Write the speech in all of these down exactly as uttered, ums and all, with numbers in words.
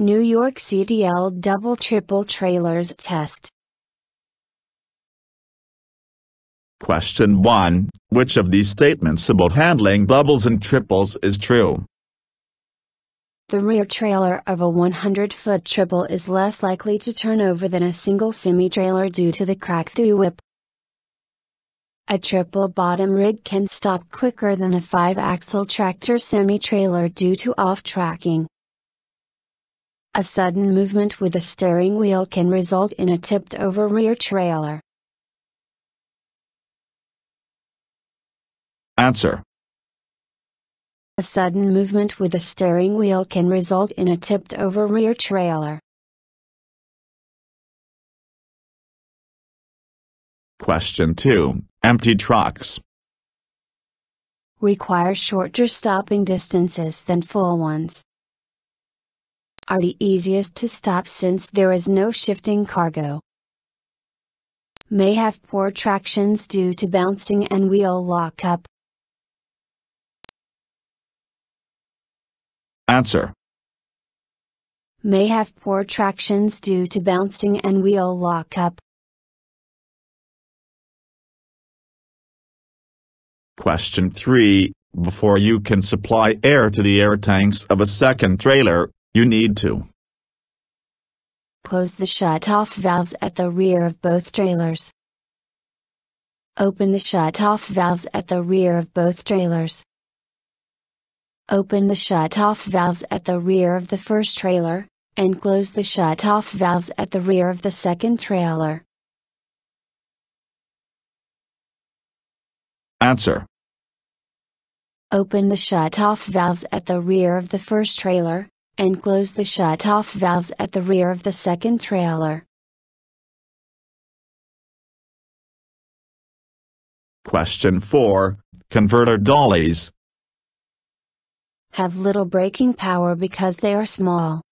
New York C D L double triple trailers test. Question one. Which of these statements about handling doubles and triples is true? The rear trailer of a one hundred foot triple is less likely to turn over than a single semi-trailer due to the crack-through whip. A triple bottom rig can stop quicker than a five axle tractor semi-trailer due to off-tracking. A sudden movement with a steering wheel can result in a tipped-over rear trailer. Answer. A sudden movement with a steering wheel can result in a tipped-over rear trailer. Question two. Empty trucks require shorter stopping distances than full ones, are the easiest to stop since there is no shifting cargo, may have poor tractions due to bouncing and wheel lockup. Answer. May have poor tractions due to bouncing and wheel lockup. Question three. Before you can supply air to the air tanks of a second trailer, you need to close the shutoff valves at the rear of both trailers, open the shutoff valves at the rear of both trailers, open the shutoff valves at the rear of the first trailer, and close the shutoff valves at the rear of the second trailer. Answer. Open the shutoff valves at the rear of the first trailer, and close the shutoff valves at the rear of the second trailer. Question four. Converter dollies have little braking power because they are small,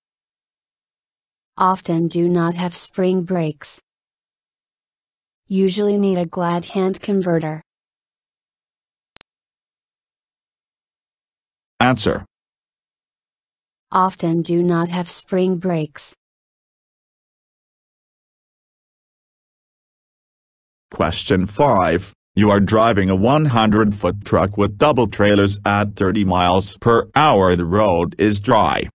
often do not have spring brakes, usually need a glide hand converter. Answer. Often do not have spring brakes. Question five. You are driving a one hundred foot truck with double trailers at thirty miles per hour. The road is dry.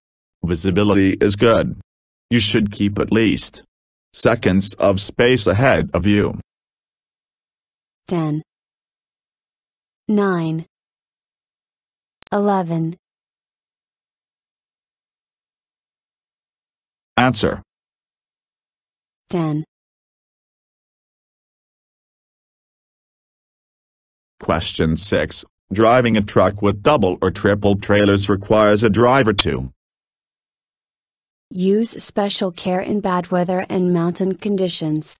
Visibility is good. You should keep at least seconds of space ahead of you. ten, nine, eleven. Answer. ten. Question six. Driving a truck with double or triple trailers requires a driver to use special care in bad weather and mountain conditions.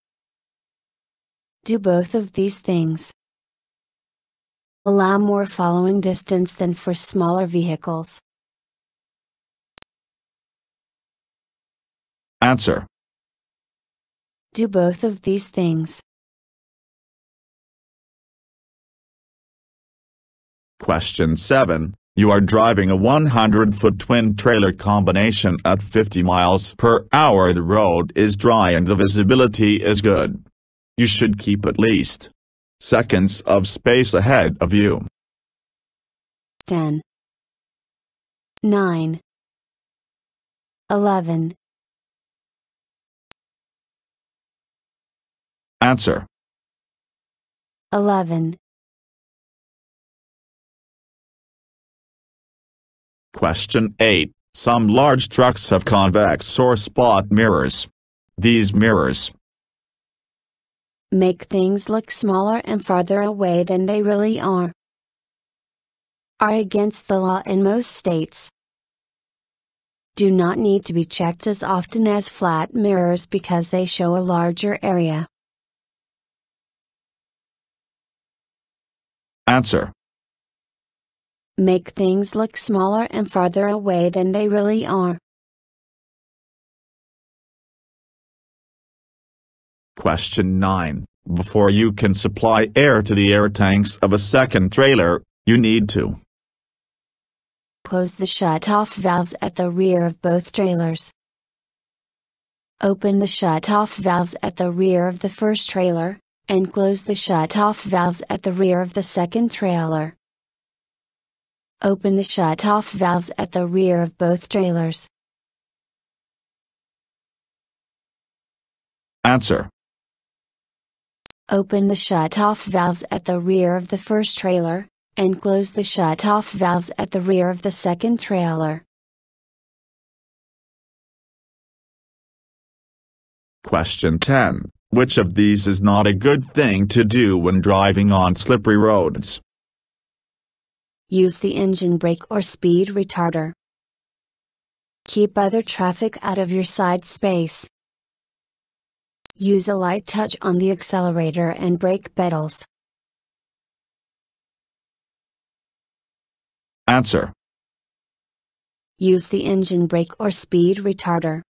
Do both of these things. Allow more following distance than for smaller vehicles. Answer. Do both of these things. Question seven. You are driving a one hundred foot twin trailer combination at fifty miles per hour. The road is dry and the visibility is good. You should keep at least seconds of space ahead of you. ten, nine, eleven. Answer. eleven. Question eight. Some large trucks have convex or spot mirrors. These mirrors make things look smaller and farther away than they really are, are against the law in most states, do not need to be checked as often as flat mirrors because they show a larger area. Answer. Make things look smaller and farther away than they really are. Question nine. Before you can supply air to the air tanks of a second trailer, you need to close the shutoff valves at the rear of both trailers, Open the shut-off valves at the rear of the first trailer, and close the shut-off valves at the rear of the second trailer. Open the shut-off valves at the rear of both trailers. Answer. Open the shut-off valves at the rear of the first trailer, and close the shut-off valves at the rear of the second trailer. Question ten. Which of these is not a good thing to do when driving on slippery roads? Use the engine brake or speed retarder. Keep other traffic out of your side space. Use a light touch on the accelerator and brake pedals. Answer. Use the engine brake or speed retarder.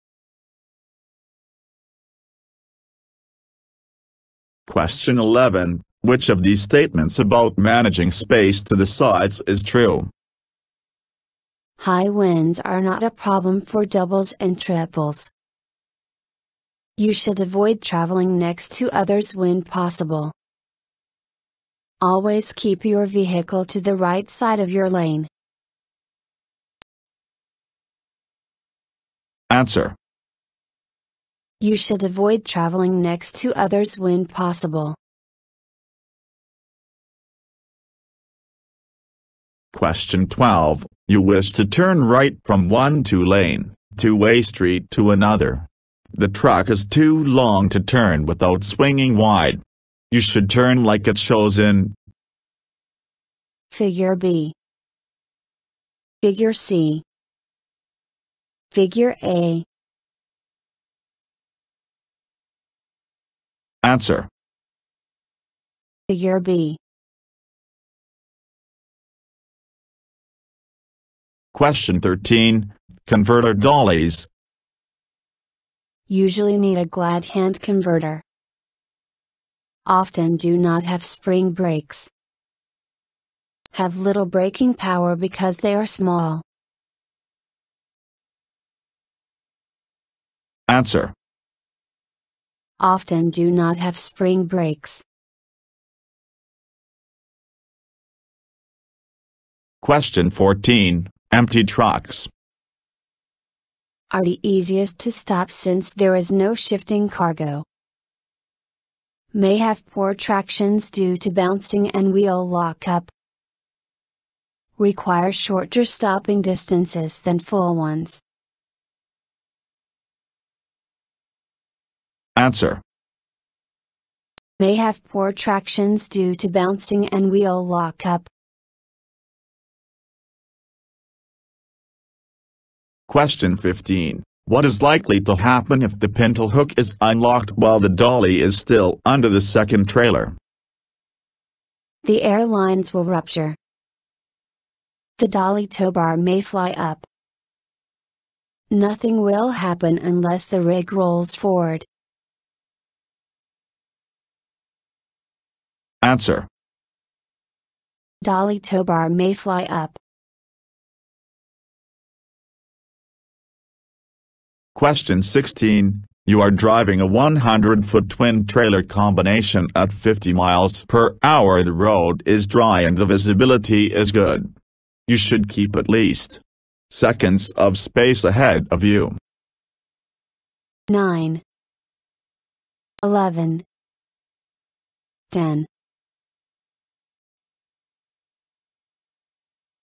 Question eleven. Which of these statements about managing space to the sides is true? High winds are not a problem for doubles and triples. You should avoid traveling next to others when possible. Always keep your vehicle to the right side of your lane. Answer. You should avoid traveling next to others when possible. Question twelve. You wish to turn right from one two-lane, two-way street to another. The truck is too long to turn without swinging wide. You should turn like it shows in Figure B, Figure C, Figure A. Answer. Figure B. Question thirteen. Converter dollies. Usually need a glide hand converter. Often do not have spring brakes. Have little braking power because they are small. Answer. Often do not have spring brakes. Question fourteen. Empty trucks are the easiest to stop since there is no shifting cargo. May have poor tractions due to bouncing and wheel lockup. Require shorter stopping distances than full ones. Answer. May have poor tractions due to bouncing and wheel lockup. Question fifteen. What is likely to happen if the pintle hook is unlocked while the dolly is still under the second trailer? The air lines will rupture. The dolly tow bar may fly up. Nothing will happen unless the rig rolls forward. Answer. Dolly tow bar may fly up. Question sixteen. You are driving a one hundred foot twin trailer combination at fifty miles per hour. The road is dry and the visibility is good. You should keep at least seconds of space ahead of you. nine, eleven, ten.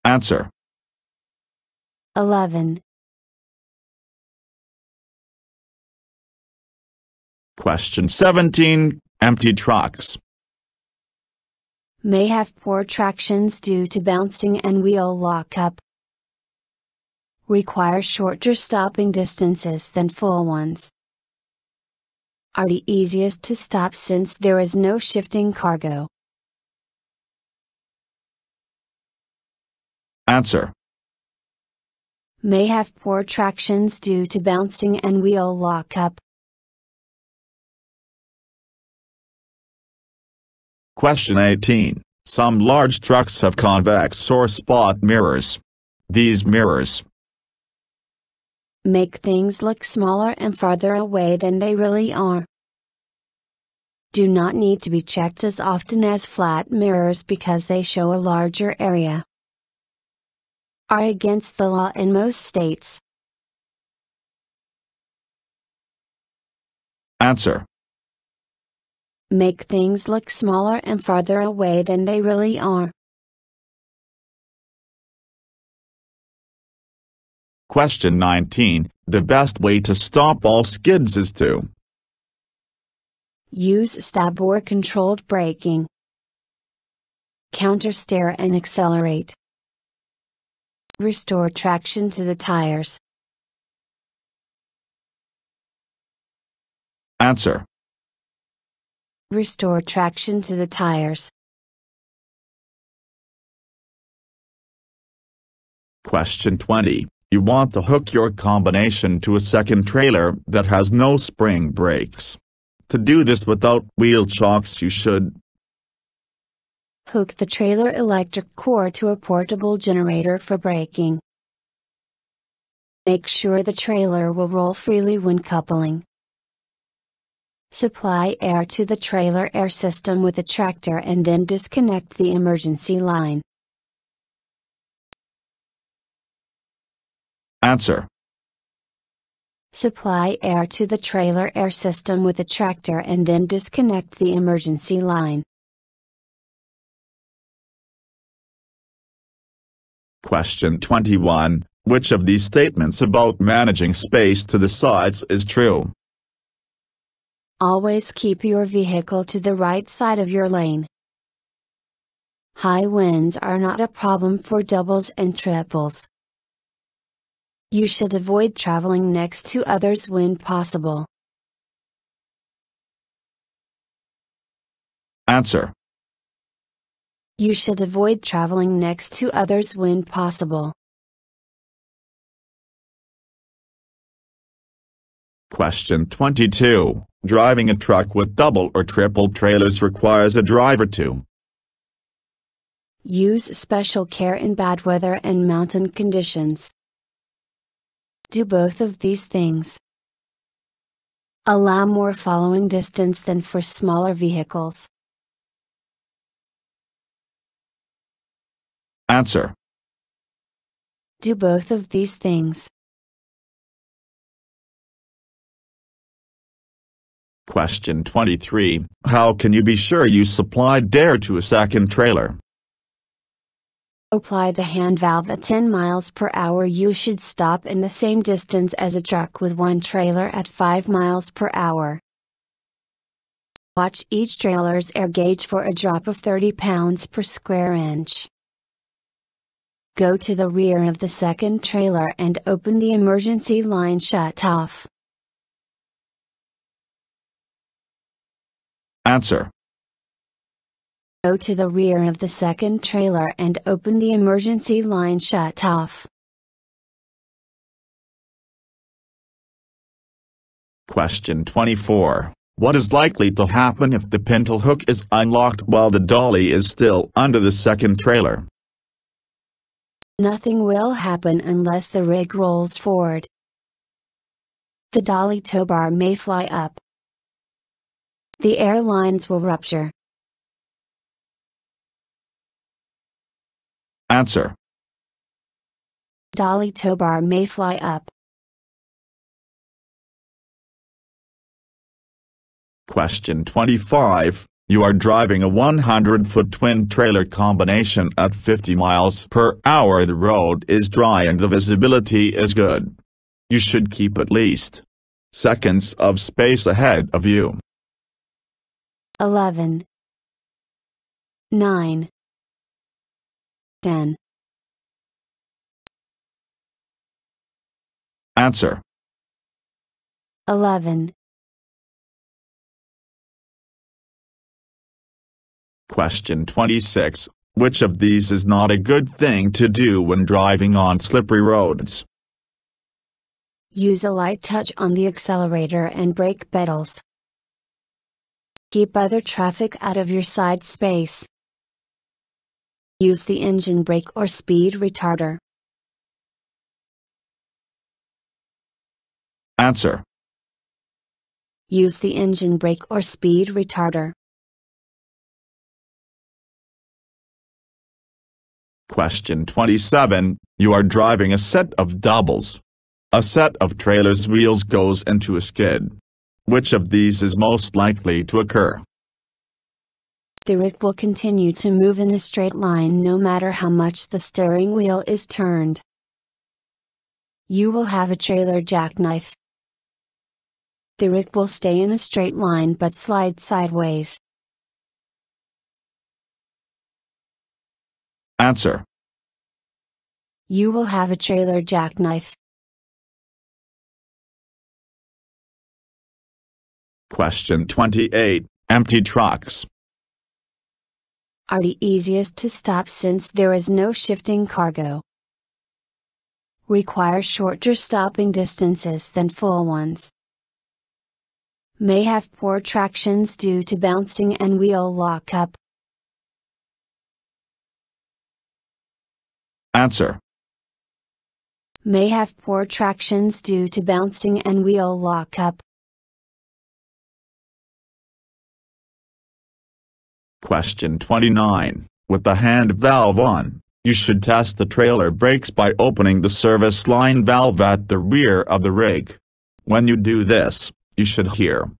Answer. eleven. Question seventeen. Empty trucks may have poor tractions due to bouncing and wheel lockup. Require shorter stopping distances than full ones. Are the easiest to stop since there is no shifting cargo. Answer. May have poor tractions due to bouncing and wheel lockup. Question eighteen. Some large trucks have convex or spot mirrors. These mirrors make things look smaller and farther away than they really are. Do not need to be checked as often as flat mirrors because they show a larger area. Are against the law in most states. Answer. Make things look smaller and farther away than they really are. Question nineteen. The best way to stop all skids is to use stop or controlled braking, counter-steer and accelerate, restore traction to the tires. Answer. Restore traction to the tires. Question twenty. You want to hook your combination to a second trailer that has no spring brakes. To do this without wheel chocks, you should hook the trailer electric cord to a portable generator for braking. Make sure the trailer will roll freely when coupling. Supply air to the trailer air system with a tractor and then disconnect the emergency line. Answer. Supply air to the trailer air system with a tractor and then disconnect the emergency line. Question twenty-one. Which of these statements about managing space to the sides is true? Always keep your vehicle to the right side of your lane. High winds are not a problem for doubles and triples. You should avoid traveling next to others when possible. Answer. You should avoid traveling next to others when possible. Question twenty-two. Driving a truck with double or triple trailers requires a driver to use special care in bad weather and mountain conditions. Do both of these things. Allow more following distance than for smaller vehicles. Answer. Do both of these things. Question twenty-three. How can you be sure you supplied air to a second trailer? Apply the hand valve at ten miles per hour. You should stop in the same distance as a truck with one trailer at five miles per hour. Watch each trailer's air gauge for a drop of thirty pounds per square inch. Go to the rear of the second trailer and open the emergency line shut off. Answer. Go to the rear of the second trailer and open the emergency line shut off. Question twenty-four. What is likely to happen if the pintle hook is unlocked while the dolly is still under the second trailer? Nothing will happen unless the rig rolls forward. The dolly tow bar may fly up. The air lines will rupture. Answer. Dolly tow bar may fly up. Question twenty-five. You are driving a one hundred foot twin trailer combination at fifty miles per hour. The road is dry and the visibility is good. You should keep at least seconds of space ahead of you. Eleven, nine, ten. Answer. Eleven. Question twenty-six. Which of these is not a good thing to do when driving on slippery roads? Use a light touch on the accelerator and brake pedals. Keep other traffic out of your side space. Use the engine brake or speed retarder. Answer. Use the engine brake or speed retarder. Question twenty-seven. You are driving a set of doubles. A set of trailer's wheels goes into a skid. Which of these is most likely to occur? The rig will continue to move in a straight line no matter how much the steering wheel is turned. You will have a trailer jackknife. The rig will stay in a straight line but slide sideways. Answer. You will have a trailer jackknife. Question twenty-eight. Empty trucks are the easiest to stop since there is no shifting cargo. Require shorter stopping distances than full ones. May have poor tractions due to bouncing and wheel lockup. Answer. May have poor tractions due to bouncing and wheel lockup. Question twenty-nine. With the hand valve on, you should test the trailer brakes by opening the service line valve at the rear of the rig. When you do this, you should hear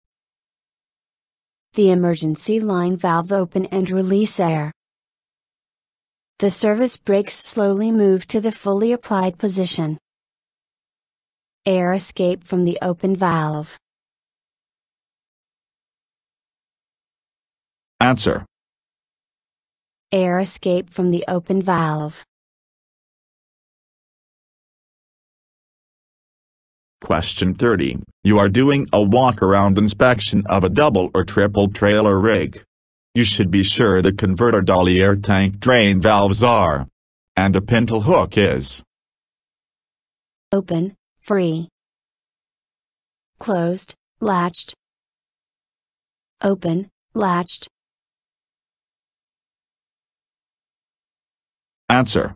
the emergency line valve open and release air. The service brakes slowly move to the fully applied position. Air escape from the open valve. Answer. Air escape from the open valve. Question thirty. You are doing a walk-around inspection of a double or triple trailer rig. You should be sure the converter dolly air tank drain valves are, and the pintle hook is open, free, closed, latched, open, latched. Answer.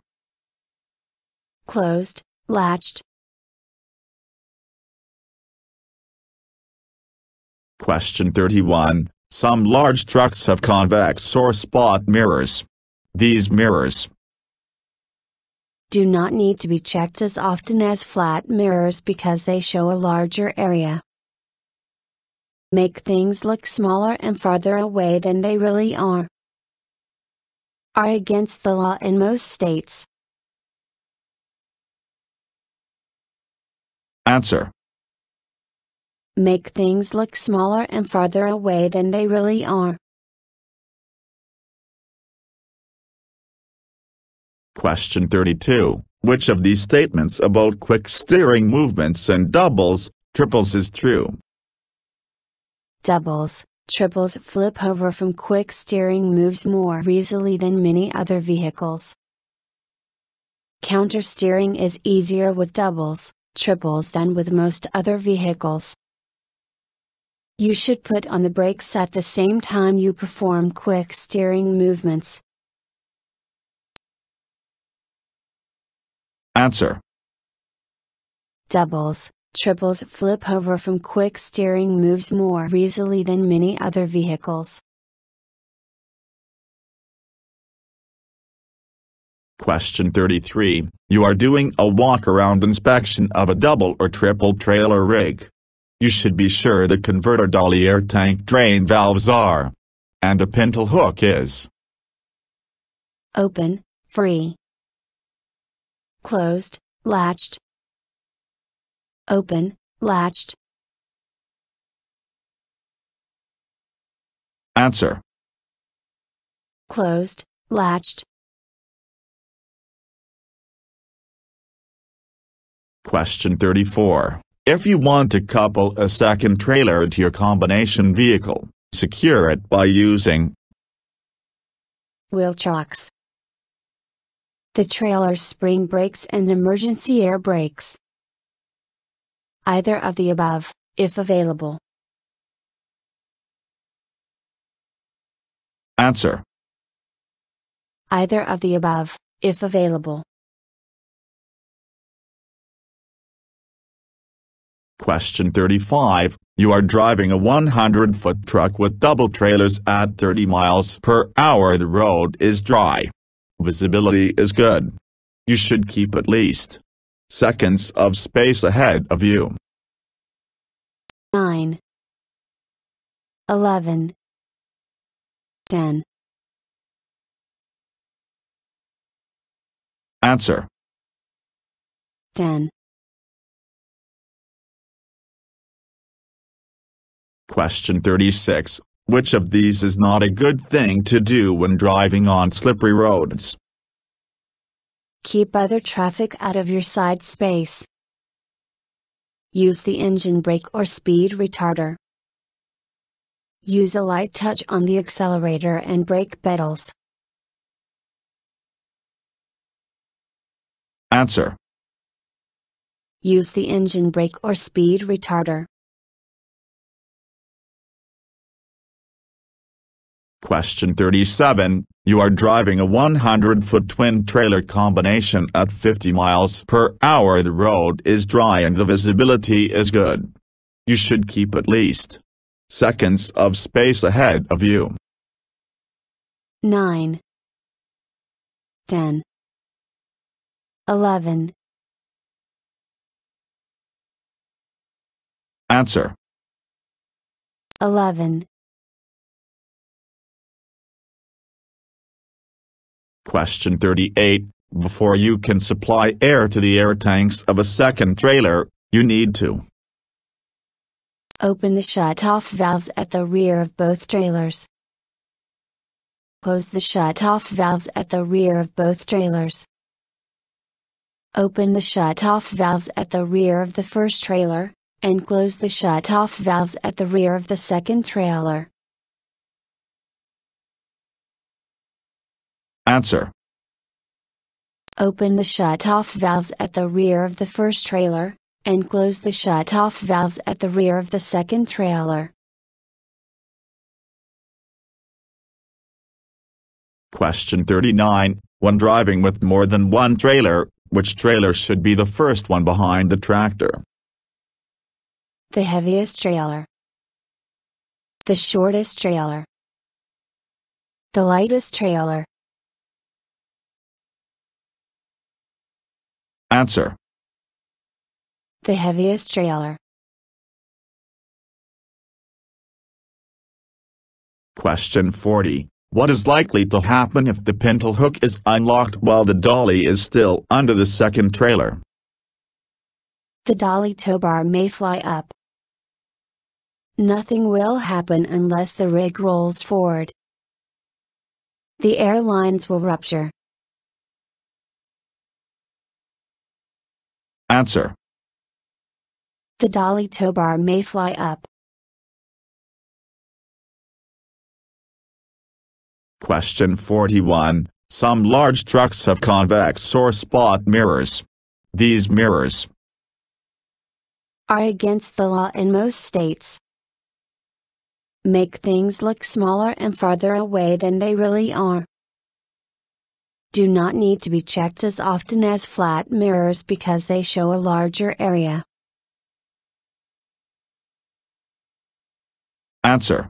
Closed, latched. Question thirty-one. Some large trucks have convex or spot mirrors. These mirrors do not need to be checked as often as flat mirrors because they show a larger area. Make things look smaller and farther away than they really are. Are against the law in most states. Answer. Make things look smaller and farther away than they really are. Question thirty-two. Which of these statements about quick steering movements and doubles, triples is true? Doubles. Triples flip over from quick steering moves more easily than many other vehicles. Counter steering is easier with doubles, triples than with most other vehicles. You should put on the brakes at the same time you perform quick steering movements. Answer. Doubles. Triples flip over from quick steering moves more easily than many other vehicles. Question thirty-three. You are doing a walk-around inspection of a double or triple trailer rig. You should be sure the converter dolly air tank drain valves are, and the pintle hook is open, free, closed, latched, open, latched. Answer. Closed, latched. Question thirty-four. If you want to couple a second trailer to your combination vehicle, secure it by using wheel chocks, the trailer's spring brakes and emergency air brakes. Either of the above, if available. Answer. Either of the above, if available. Question thirty-five, you are driving a one hundred foot truck with double trailers at thirty miles per hour. The road is dry. Visibility is good. You should keep at least seconds of space ahead of you. nine eleven ten Answer. ten Question thirty-six. Which of these is not a good thing to do when driving on slippery roads? Keep other traffic out of your side space. Use the engine brake or speed retarder. Use a light touch on the accelerator and brake pedals. Answer. Use the engine brake or speed retarder. Question thirty-seven. You are driving a one hundred foot twin trailer combination at fifty miles per hour. The road is dry and the visibility is good. You should keep at least seconds of space ahead of you. nine ten eleven Answer. eleven Question thirty-eight. Before you can supply air to the air tanks of a second trailer, you need to open the shut-off valves at the rear of both trailers. Close the shut-off valves at the rear of both trailers. Open the shut-off valves at the rear of the first trailer, and close the shut-off valves at the rear of the second trailer. Answer. Open the shut-off valves at the rear of the first trailer, and close the shut-off valves at the rear of the second trailer. Question thirty-nine. When driving with more than one trailer, which trailer should be the first one behind the tractor? The heaviest trailer. The shortest trailer. The lightest trailer. Answer. The heaviest trailer. Question forty. What is likely to happen if the pintle hook is unlocked while the dolly is still under the second trailer? The dolly tow bar may fly up. Nothing will happen unless the rig rolls forward. The air lines will rupture. Answer. The dolly tow bar may fly up. Question forty-one. Some large trucks have convex or spot mirrors. These mirrors are against the law in most states. Make things look smaller and farther away than they really are. Do not need to be checked as often as flat mirrors because they show a larger area. Answer.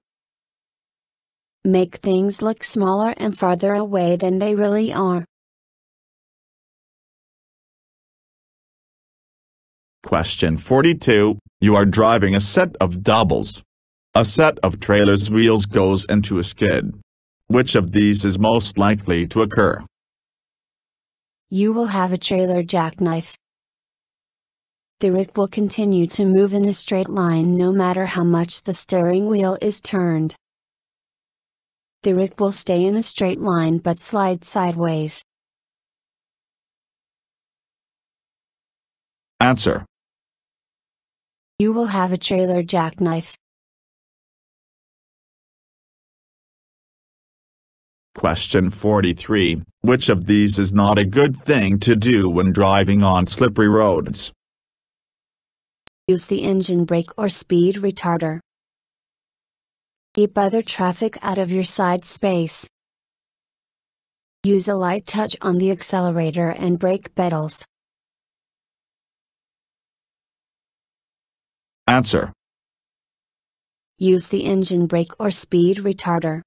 Make things look smaller and farther away than they really are. Question forty-two. You are driving a set of doubles. A set of trailers' wheels goes into a skid. Which of these is most likely to occur? You will have a trailer jackknife. The rig will continue to move in a straight line no matter how much the steering wheel is turned. The rig will stay in a straight line but slide sideways. Answer. You will have a trailer jackknife. Question forty-three. Which of these is not a good thing to do when driving on slippery roads? Use the engine brake or speed retarder. Keep other traffic out of your side space. Use a light touch on the accelerator and brake pedals. Answer. Use the engine brake or speed retarder.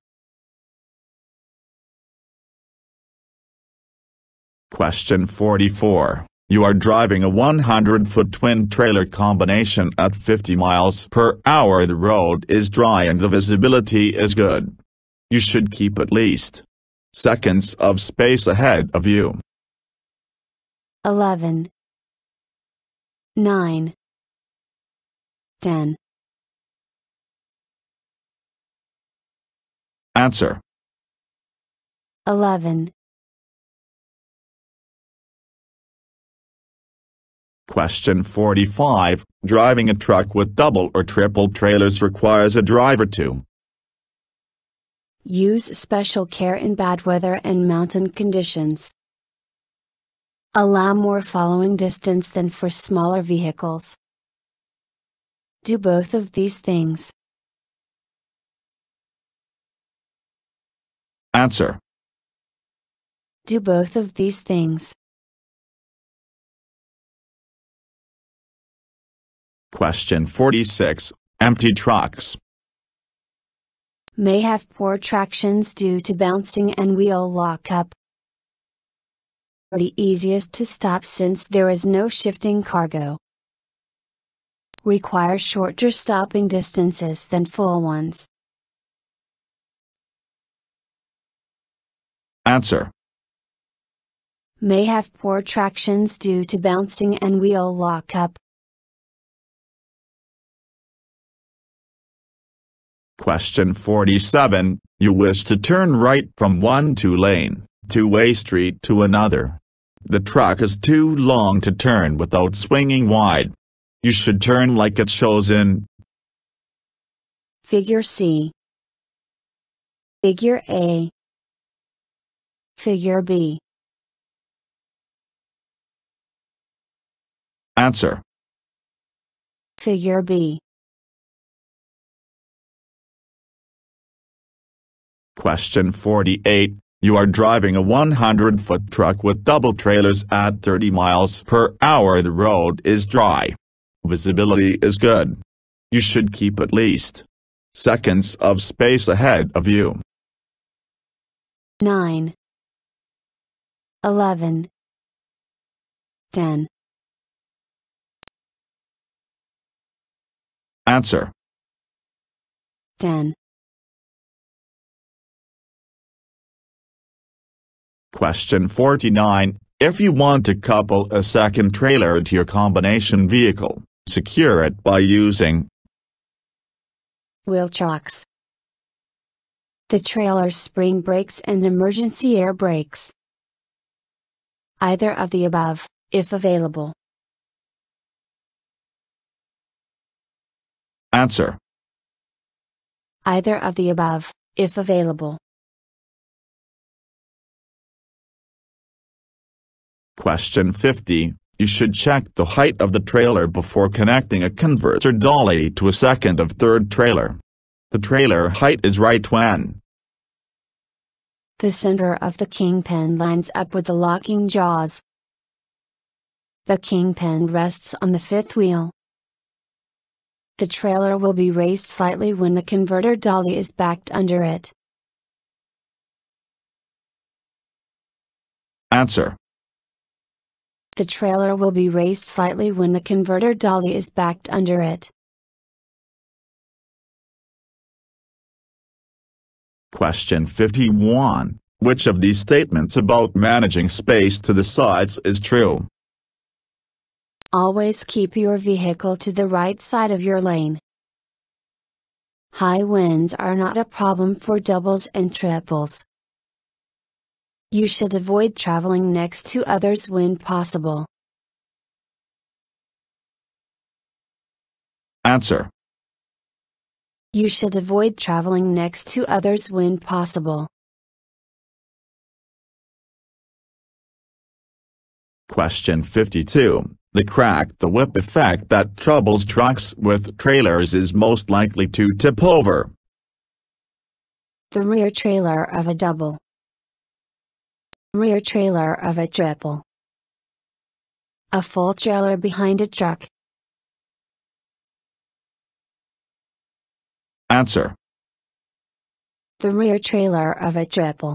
Question forty-four. You are driving a one hundred foot twin trailer combination at fifty miles per hour. The road is dry and the visibility is good. You should keep at least seconds of space ahead of you. eleven, nine, ten. Answer. eleven. Question forty-five. Driving a truck with double or triple trailers requires a driver to use special care in bad weather and mountain conditions. Allow more following distance than for smaller vehicles. Do both of these things. Answer. Do both of these things. Question forty-six. Empty trucks may have poor tractions due to bouncing and wheel lockup. The easiest to stop since there is no shifting cargo. Require shorter stopping distances than full ones. Answer. May have poor tractions due to bouncing and wheel lockup. Question forty-seven. You wish to turn right from one two-lane, two-way street to another. The truck is too long to turn without swinging wide. You should turn like it shows in Figure C, Figure A, Figure B. Answer. Figure B. Question forty-eight. You are driving a one hundred foot truck with double trailers at thirty miles per hour. The road is dry. Visibility is good. You should keep at least seconds of space ahead of you. nine, eleven, ten. Answer. ten. Question forty-nine. If you want to couple a second trailer to your combination vehicle, secure it by using wheel chocks, the trailer's spring brakes, and emergency air brakes. Either of the above, if available. Answer. Either of the above, if available. Question fifty. You should check the height of the trailer before connecting a converter dolly to a second or third trailer. The trailer height is right when the center of the kingpin lines up with the locking jaws. The kingpin rests on the fifth wheel. The trailer will be raised slightly when the converter dolly is backed under it. Answer. The trailer will be raised slightly when the converter dolly is backed under it. Question fifty-one. Which of these statements about managing space to the sides is true? Always keep your vehicle to the right side of your lane. High winds are not a problem for doubles and triples. You should avoid traveling next to others when possible. Answer. You should avoid traveling next to others when possible. Question fifty-two. The crack the whip effect that troubles trucks with trailers is most likely to tip over the rear trailer of a double, rear trailer of a triple, a full trailer behind a truck. answer. The rear trailer of a triple.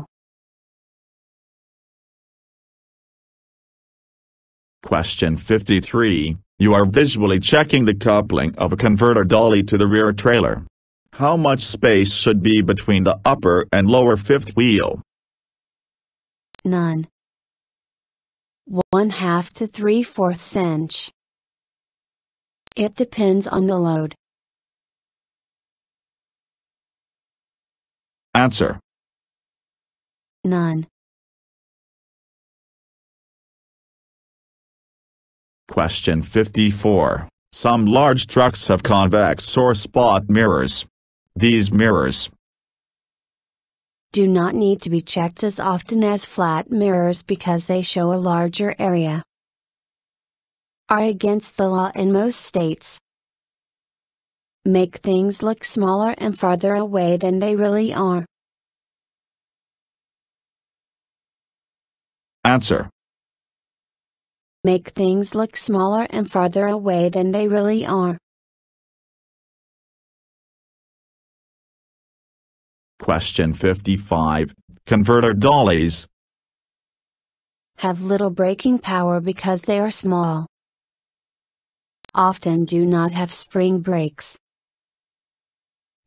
Question fifty-three. You are visually checking the coupling of a converter dolly to the rear trailer. How much space should be between the upper and lower fifth wheel? None. One half to three fourths inch. It depends on the load. Answer. None. Question fifty-four. Some large trucks have convex or spot mirrors. These mirrors do not need to be checked as often as flat mirrors because they show a larger area. Are against the law in most states. Make things look smaller and farther away than they really are. Answer. Make things look smaller and farther away than they really are. Question fifty-five. Converter dollies have little braking power because they are small. Often do not have spring brakes.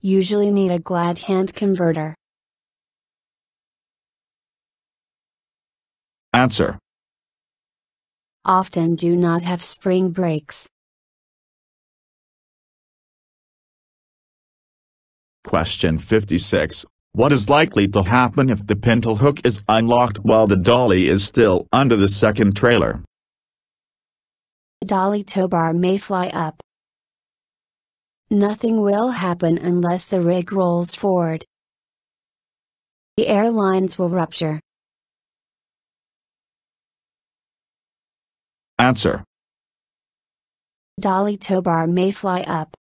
Usually need a glide hand converter. Answer. Often do not have spring brakes. Question fifty-six. What is likely to happen if the pintle hook is unlocked while the dolly is still under the second trailer? The dolly tow bar may fly up. Nothing will happen unless the rig rolls forward. The air lines will rupture. Answer. Dolly tow bar may fly up.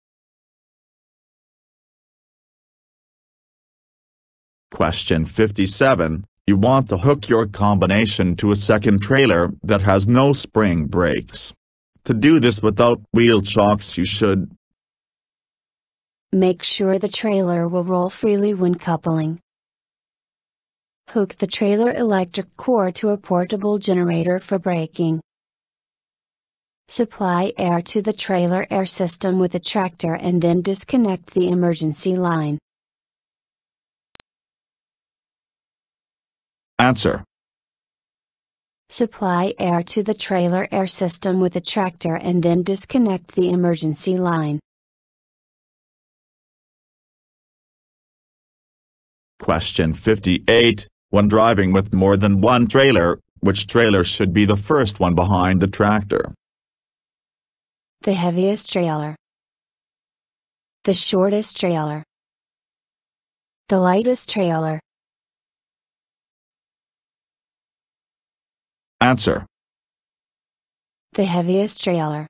Question fifty-seven. You want to hook your combination to a second trailer that has no spring brakes. To do this without wheel chocks, you should make sure the trailer will roll freely when coupling. Hook the trailer electric cord to a portable generator for braking. Supply air to the trailer air system with a tractor and then disconnect the emergency line. Answer. Supply air to the trailer air system with a tractor and then disconnect the emergency line. Question fifty-eight. When driving with more than one trailer, which trailer should be the first one behind the tractor? The heaviest trailer. The shortest trailer. The lightest trailer. Answer. The heaviest trailer.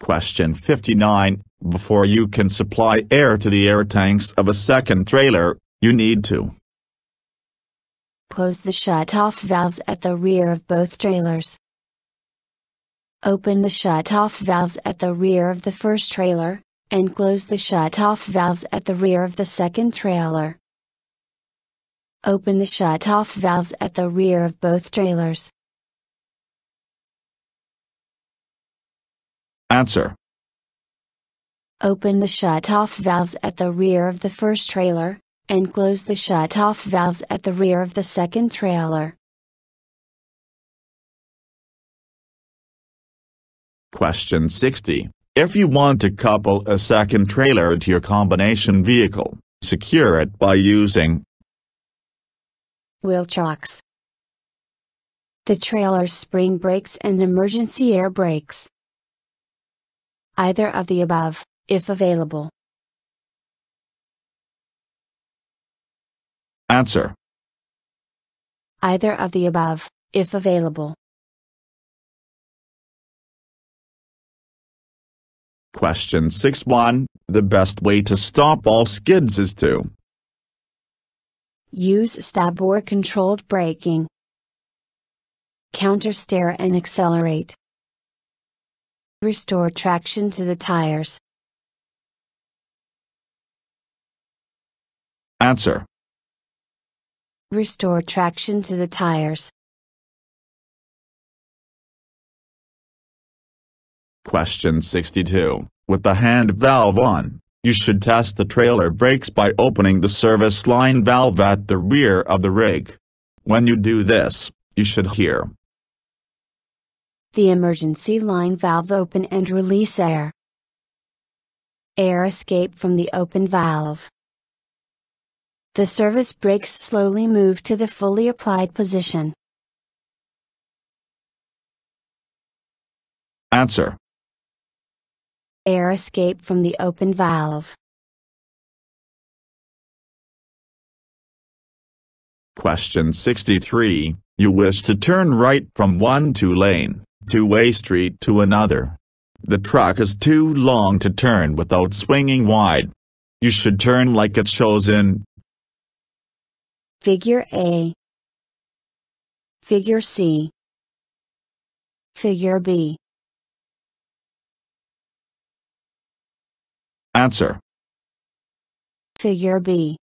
Question fifty-nine. Before you can supply air to the air tanks of a second trailer, you need to close the shutoff valves at the rear of both trailers. Open the shutoff valves at the rear of the first trailer, and close the shutoff valves at the rear of the second trailer. Open the shutoff valves at the rear of both trailers. Answer. Open the shutoff valves at the rear of the first trailer, and close the shutoff valves at the rear of the second trailer. Question sixty. If you want to couple a second trailer to your combination vehicle, secure it by using wheel chocks, the trailer's spring brakes and emergency air brakes. Either of the above, if available. Answer. Either of the above, if available. Question sixty-one. The best way to stop all skids is to use stab or controlled braking. Counter steer and accelerate. Restore traction to the tires. Answer. Restore traction to the tires. Question sixty-two. With the hand valve on, you should test the trailer brakes by opening the service line valve at the rear of the rig. When you do this, you should hear the emergency line valve open and release air. Air escape from the open valve. The service brakes slowly move to the fully applied position. Answer. Air escape from the open valve. Question sixty-three. You wish to turn right from one two-lane, two-way street to another. The truck is too long to turn without swinging wide. You should turn like it shows in Figure A, Figure C, Figure B. Answer. Figure B.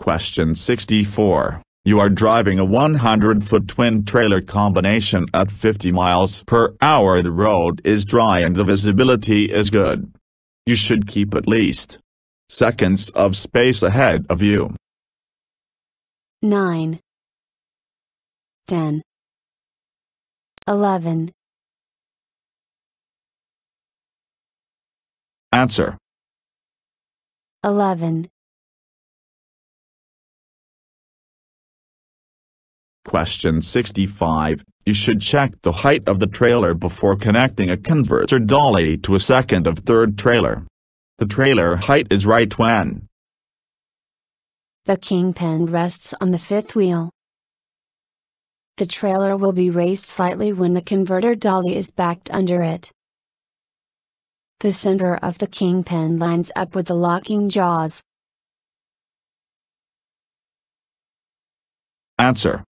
Question sixty-four. You are driving a one hundred foot twin trailer combination at fifty miles per hour. The road is dry and the visibility is good. You should keep at least seconds of space ahead of you. nine, ten, eleven. Answer. eleven. Question sixty-five. You should check the height of the trailer before connecting a converter dolly to a second of third trailer. The trailer height is right when the kingpin rests on the fifth wheel. The trailer will be raised slightly when the converter dolly is backed under it. The center of the kingpin lines up with the locking jaws. Answer.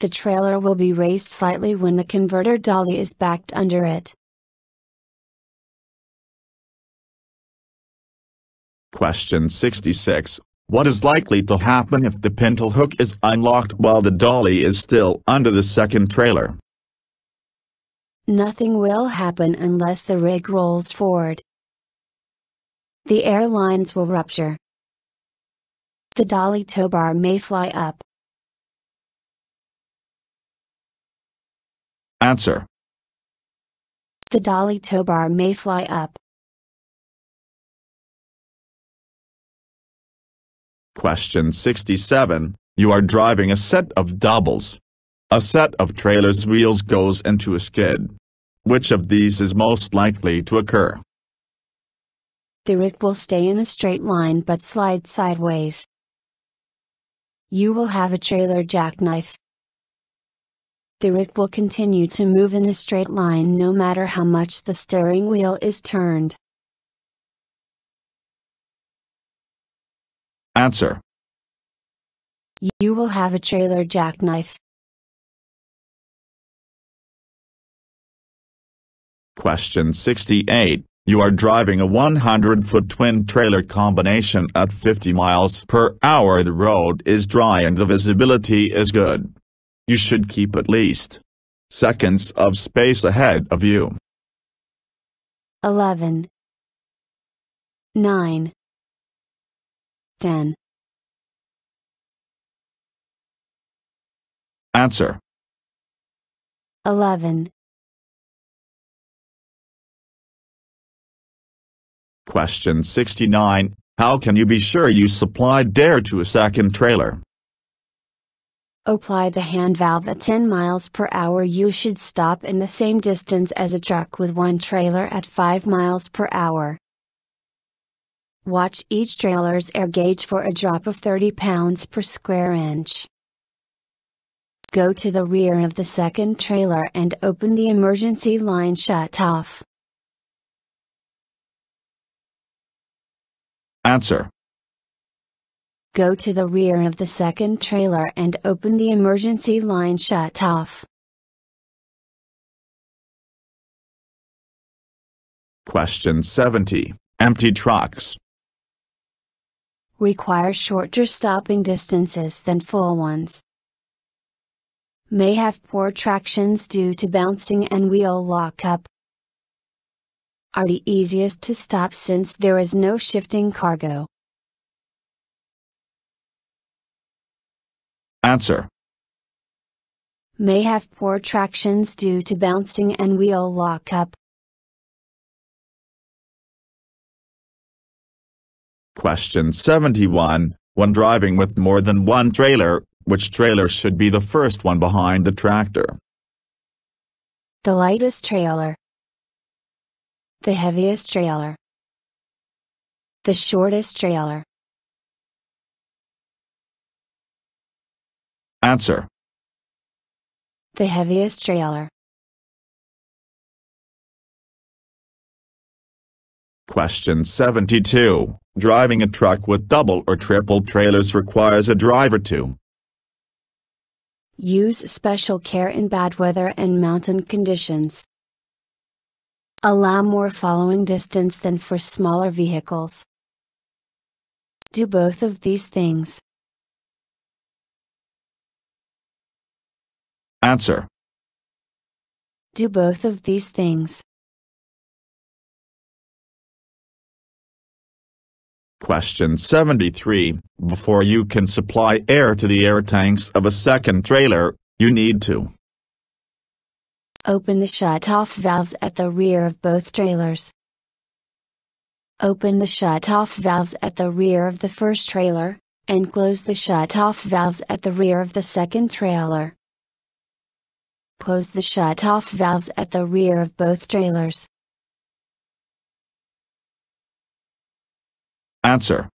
The trailer will be raised slightly when the converter dolly is backed under it. Question sixty-six. What is likely to happen if the pintle hook is unlocked while the dolly is still under the second trailer? Nothing will happen unless the rig rolls forward. The air lines will rupture. The dolly tow bar may fly up. Answer. The dolly tow bar may fly up. Question sixty-seven. You are driving a set of doubles. A set of trailer's wheels goes into a skid. Which of these is most likely to occur? The rig will stay in a straight line but slide sideways. You will have a trailer jackknife. The rig will continue to move in a straight line no matter how much the steering wheel is turned. Answer. You will have a trailer jackknife. Question sixty-eight. You are driving a one hundred foot twin trailer combination at fifty miles per hour. The road is dry and the visibility is good. You should keep at least seconds of space ahead of you. eleven, nine, ten. Answer. eleven. Question sixty-nine. How can you be sure you supplied air to a second trailer? Apply the hand valve at ten miles per hour. You should stop in the same distance as a truck with one trailer at five miles per hour. Watch each trailer's air gauge for a drop of thirty pounds per square inch. Go to the rear of the second trailer and open the emergency line shut off. Answer. Go to the rear of the second trailer and open the emergency line shut off. Question seventy. Empty trucks require shorter stopping distances than full ones. May have poor tractions due to bouncing and wheel lockup. Are the easiest to stop since there is no shifting cargo. Answer. May have poor tractions due to bouncing and wheel lockup. Question seventy-one. When driving with more than one trailer, which trailer should be the first one behind the tractor? The lightest trailer. The heaviest trailer. The shortest trailer. Answer. The heaviest trailer. Question seventy-two. Driving a truck with double or triple trailers requires a driver to use special care in bad weather and mountain conditions. Allow more following distance than for smaller vehicles. Do both of these things. Answer. Do both of these things. Question seventy-three. Before you can supply air to the air tanks of a second trailer, you need to open the shut-off valves at the rear of both trailers. Open the shut-off valves at the rear of the first trailer, and close the shut-off valves at the rear of the second trailer. Close the shut-off valves at the rear of both trailers. Answer.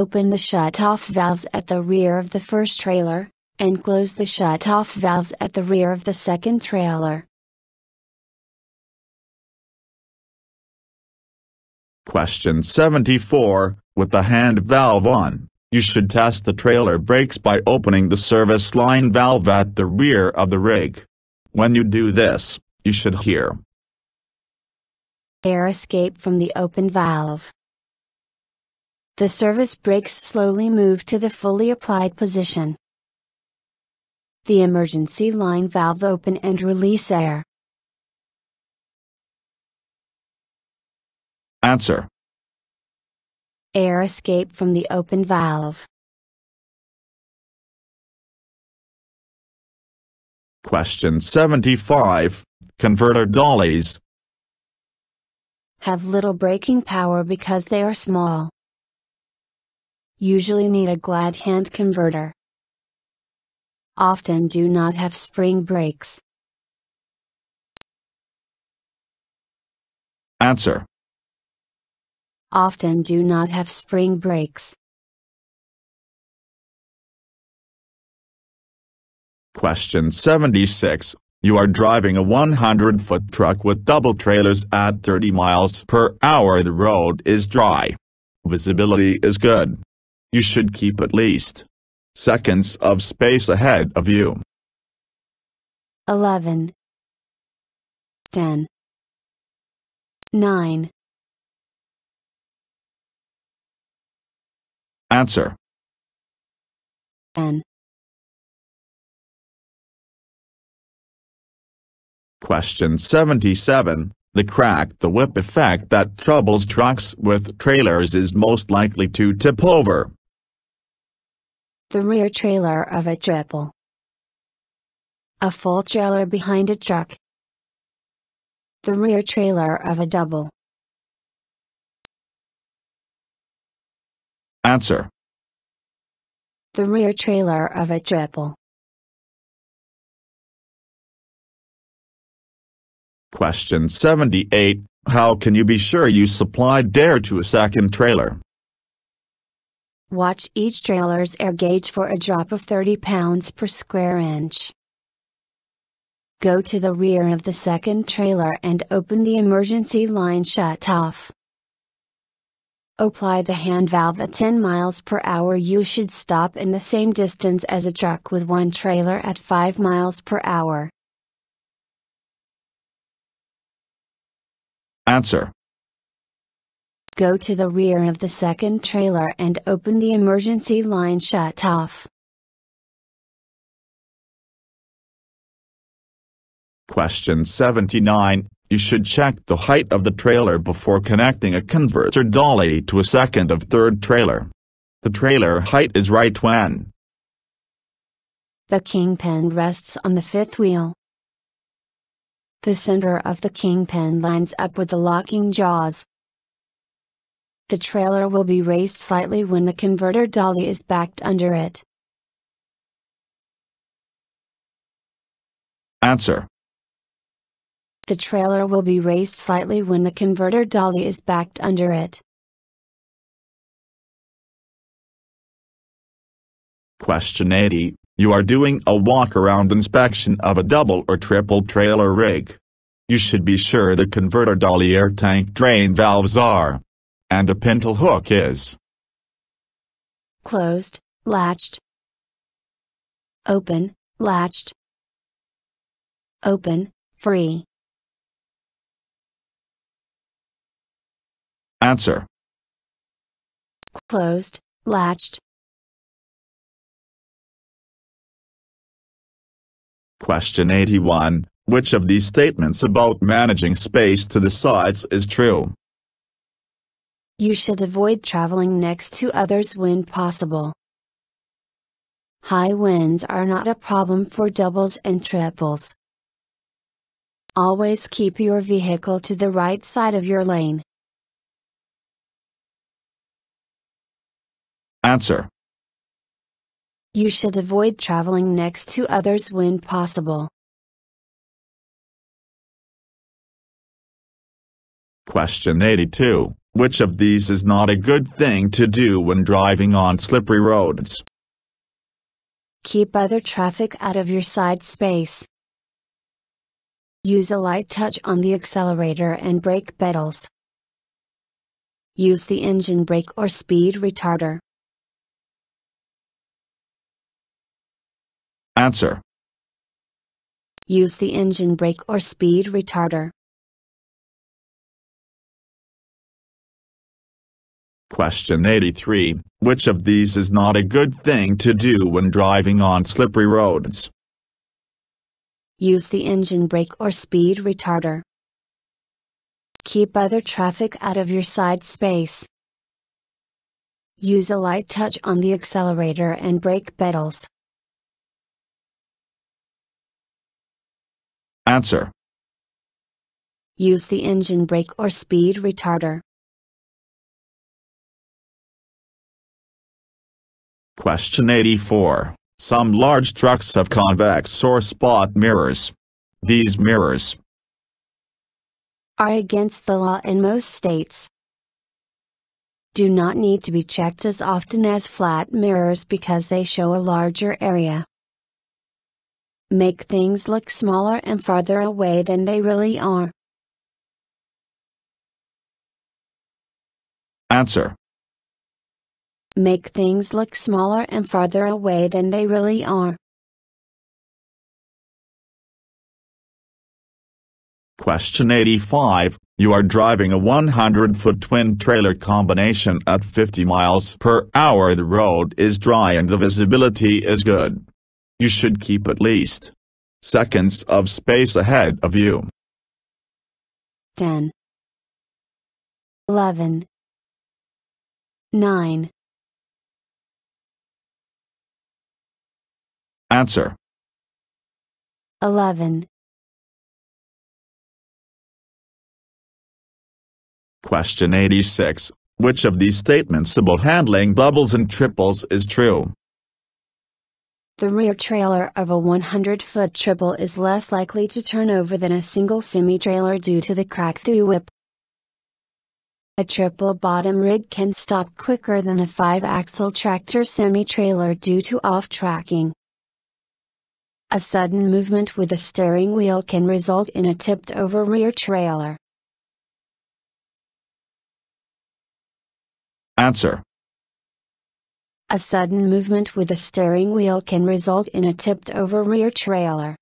Open the shut-off valves at the rear of the first trailer, and close the shut-off valves at the rear of the second trailer. Question seventy-four. With the hand valve on, you should test the trailer brakes by opening the service line valve at the rear of the rig. When you do this, you should hear air escape from the open valve. The service brakes slowly move to the fully applied position. The emergency line valve open and release air. Answer. Air escape from the open valve. Question seventy-five. Converter dollies have little braking power because they are small. Usually need a glad hand converter. Often do not have spring brakes. Answer. Often do not have spring brakes. Question seventy-six. You are driving a one hundred foot truck with double trailers at thirty miles per hour. The road is dry. Visibility is good. You should keep at least seconds of space ahead of you. eleven. ten. nine. Answer. ten. Question seventy-seven. The crack the whip effect that troubles trucks with trailers is most likely to tip over. The rear trailer of a triple. A full trailer behind a truck. The rear trailer of a double. Answer. The rear trailer of a triple. Question seventy-eight. How can you be sure you supplied air to a second trailer? Watch each trailer's air gauge for a drop of thirty pounds per square inch. Go to the rear of the second trailer and open the emergency line shut off. Apply the hand valve at ten miles per hour. You should stop in the same distance as a truck with one trailer at five miles per hour. Answer. Go to the rear of the second trailer and open the emergency line shut off. Question seventy-nine. You should check the height of the trailer before connecting a converter dolly to a second or third trailer. The trailer height is right when the kingpin rests on the fifth wheel. The center of the kingpin lines up with the locking jaws. The trailer will be raised slightly when the converter dolly is backed under it. Answer. The trailer will be raised slightly when the converter dolly is backed under it. Question eighty. You are doing a walk-around inspection of a double or triple trailer rig. You should be sure the converter dolly air tank drain valves are, and the pintle hook is, closed, latched, open, latched, open, free. Answer. Closed, latched. Question eighty-one. Which of these statements about managing space to the sides is true? You should avoid traveling next to others when possible. High winds are not a problem for doubles and triples. Always keep your vehicle to the right side of your lane. Answer. You should avoid traveling next to others when possible. Question eighty-two. Which of these is not a good thing to do when driving on slippery roads? Keep other traffic out of your side space. Use a light touch on the accelerator and brake pedals. Use the engine brake or speed retarder. Answer. Use the engine brake or speed retarder. Question eighty-three. Which of these is not a good thing to do when driving on slippery roads? Use the engine brake or speed retarder. Keep other traffic out of your side space. Use a light touch on the accelerator and brake pedals. Answer. Use the engine brake or speed retarder. Question eighty-four. Some large trucks have convex or spot mirrors. These mirrors are against the law in most states. Do not need to be checked as often as flat mirrors because they show a larger area. Make things look smaller and farther away than they really are. Answer. Make things look smaller and farther away than they really are. Question eighty-five. You are driving a one hundred foot twin trailer combination at fifty miles per hour. The road is dry and the visibility is good. You should keep at least seconds of space ahead of you. ten, eleven, nine. Answer. eleven. Question eighty-six. Which of these statements about handling doubles and triples is true? The rear trailer of a one hundred foot triple is less likely to turn over than a single semi-trailer due to the crack through whip. A triple bottom rig can stop quicker than a five axle tractor semi-trailer due to off-tracking. A sudden movement with the steering wheel can result in a tipped-over rear trailer. Answer. A sudden movement with the steering wheel can result in a tipped over rear trailer.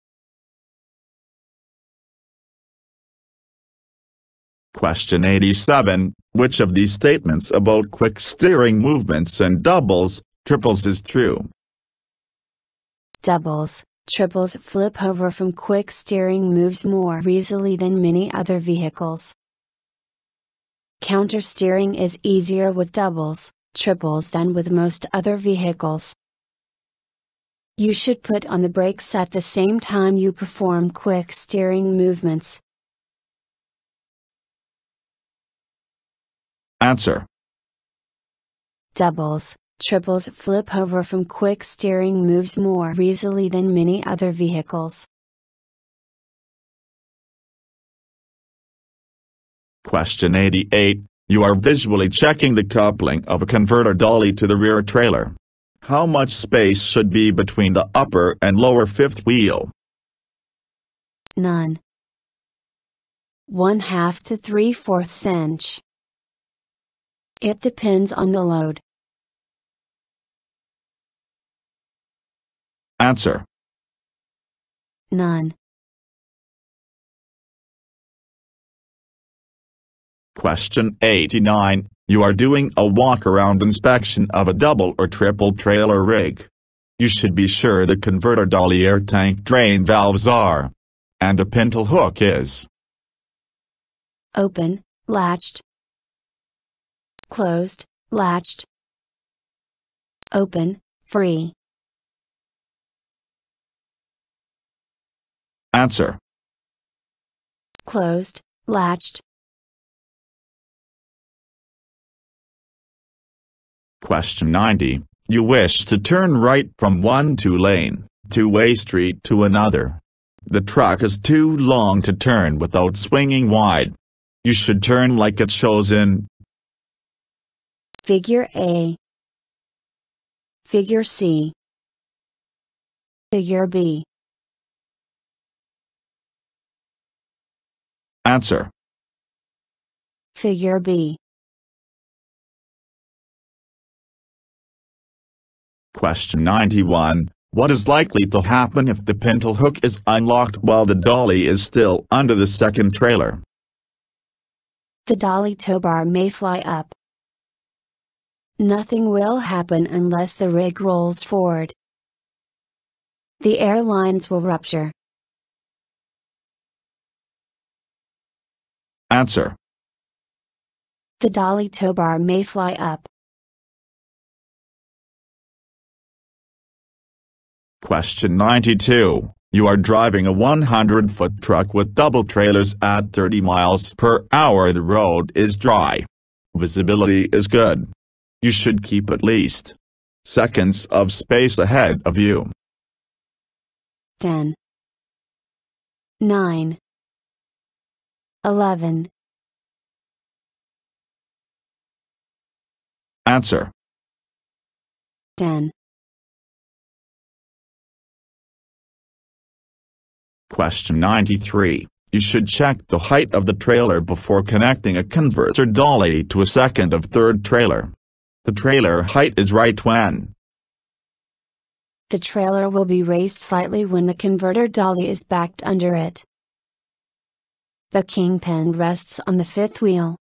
Question eighty-seven. Which of these statements about quick steering movements and doubles, triples is true? Doubles, triples flip over from quick steering moves more easily than many other vehicles. Counter steering is easier with doubles, triples than with most other vehicles. You should put on the brakes at the same time you perform quick steering movements. Answer. Doubles, triples flip over from quick steering moves more easily than many other vehicles. Question eighty-eight. You are visually checking the coupling of a converter dolly to the rear trailer. How much space should be between the upper and lower fifth wheel? None. One half to three fourths inch. It depends on the load. Answer. None. Question eighty-nine. You are doing a walk-around inspection of a double or triple trailer rig. You should be sure the converter dolly air tank drain valves are, and the pintle hook is, open, latched, closed, latched, open, free. Answer. Closed, latched. Question ninety. You wish to turn right from one two-lane, two-way street to another. The truck is too long to turn without swinging wide. You should turn like it shows in Figure A, Figure C, Figure B. Answer. Figure B. Question ninety-one. What is likely to happen if the pintle hook is unlocked while the dolly is still under the second trailer? The dolly tow bar may fly up. Nothing will happen unless the rig rolls forward. The air lines will rupture. Answer. The dolly tow bar may fly up. Question ninety-two. You are driving a one hundred foot truck with double trailers at thirty miles per hour. The road is dry. Visibility is good. You should keep at least seconds of space ahead of you. ten, nine, eleven. Answer. ten. Question ninety-three. You should check the height of the trailer before connecting a converter dolly to a second or third trailer. The trailer height is right when the trailer will be raised slightly when the converter dolly is backed under it. The kingpin rests on the fifth wheel.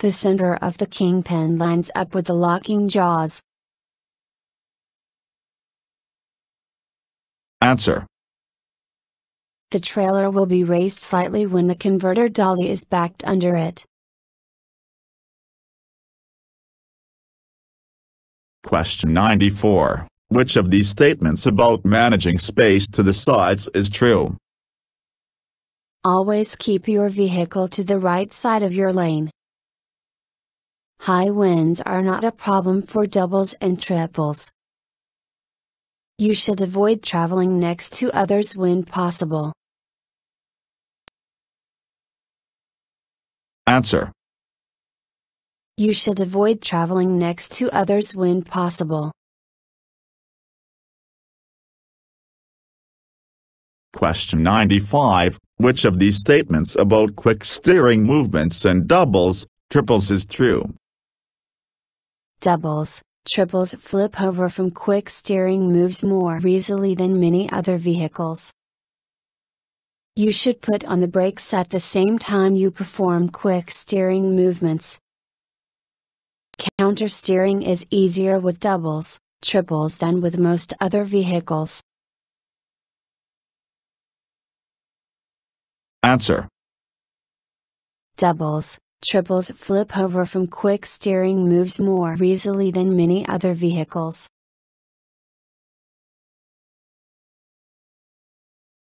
The center of the kingpin lines up with the locking jaws. Answer. The trailer will be raised slightly when the converter dolly is backed under it. Question ninety-four. Which of these statements about managing space to the sides is true? Always keep your vehicle to the right side of your lane. High winds are not a problem for doubles and triples. You should avoid traveling next to others when possible. Answer. You should avoid traveling next to others when possible. Question ninety-five. Which of these statements about quick steering movements and doubles, triples is true? doubles, triples flip over from quick steering moves more easily than many other vehicles. You should put on the brakes at the same time you perform quick steering movements. Counter steering is easier with doubles, triples than with most other vehicles. Answer. Doubles, triples flip over from quick steering moves more easily than many other vehicles.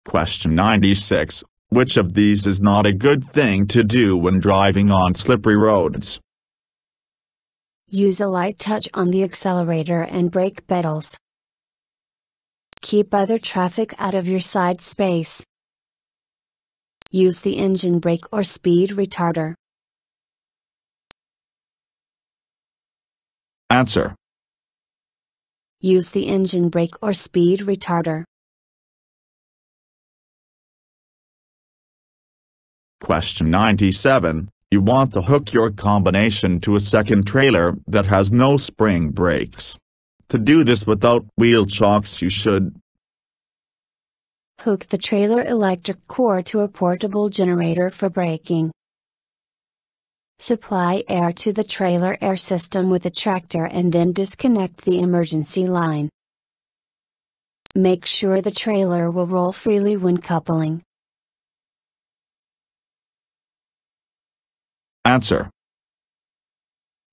Question ninety-six. Which of these is not a good thing to do when driving on slippery roads? Use a light touch on the accelerator and brake pedals. Keep other traffic out of your side space. Use the engine brake or speed retarder. Answer. Use the engine brake or speed retarder. Question ninety-seven. You want to hook your combination to a second trailer that has no spring brakes. To do this without wheel chocks, you should hook the trailer electric cord to a portable generator for braking. Supply air to the trailer air system with a tractor and then disconnect the emergency line. Make sure the trailer will roll freely when coupling. Answer.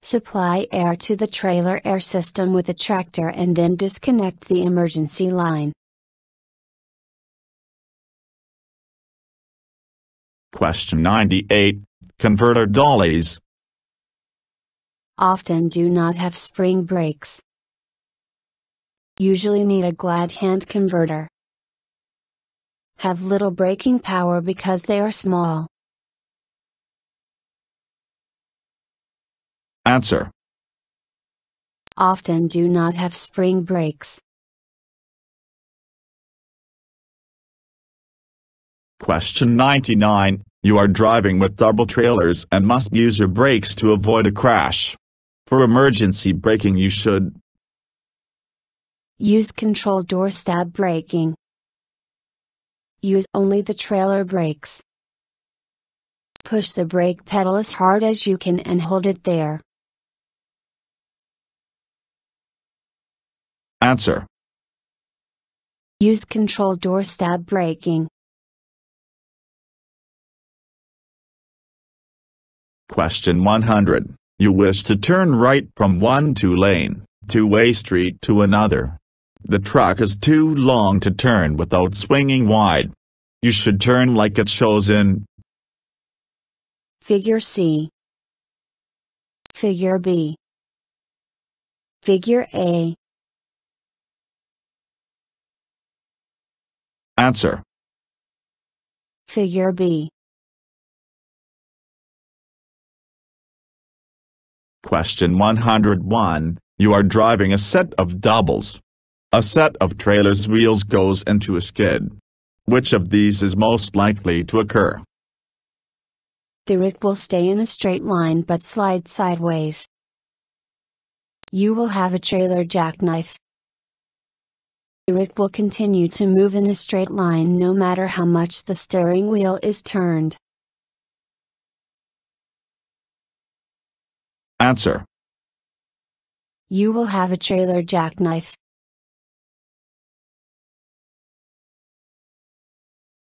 Supply air to the trailer air system with a tractor and then disconnect the emergency line. Question ninety-eight. Converter dollies often do not have spring brakes. Usually need a glide hand converter. Have little braking power because they are small. Answer. Often do not have spring brakes. Question ninety-nine. You are driving with double trailers and must use your brakes to avoid a crash. For emergency braking, you should use control door stab braking. Use only the trailer brakes. Push the brake pedal as hard as you can and hold it there. Answer. Use control door stab braking. Question one hundred. You wish to turn right from one two-lane, two-way street to another. The truck is too long to turn without swinging wide. You should turn like it shows in Figure C, Figure B, Figure A. Answer. Figure B. Question one hundred one. You are driving a set of doubles. A set of trailers' wheels goes into a skid. Which of these is most likely to occur? The rig will stay in a straight line but slide sideways. You will have a trailer jackknife. The rig will continue to move in a straight line no matter how much the steering wheel is turned. Answer. You will have a trailer jackknife.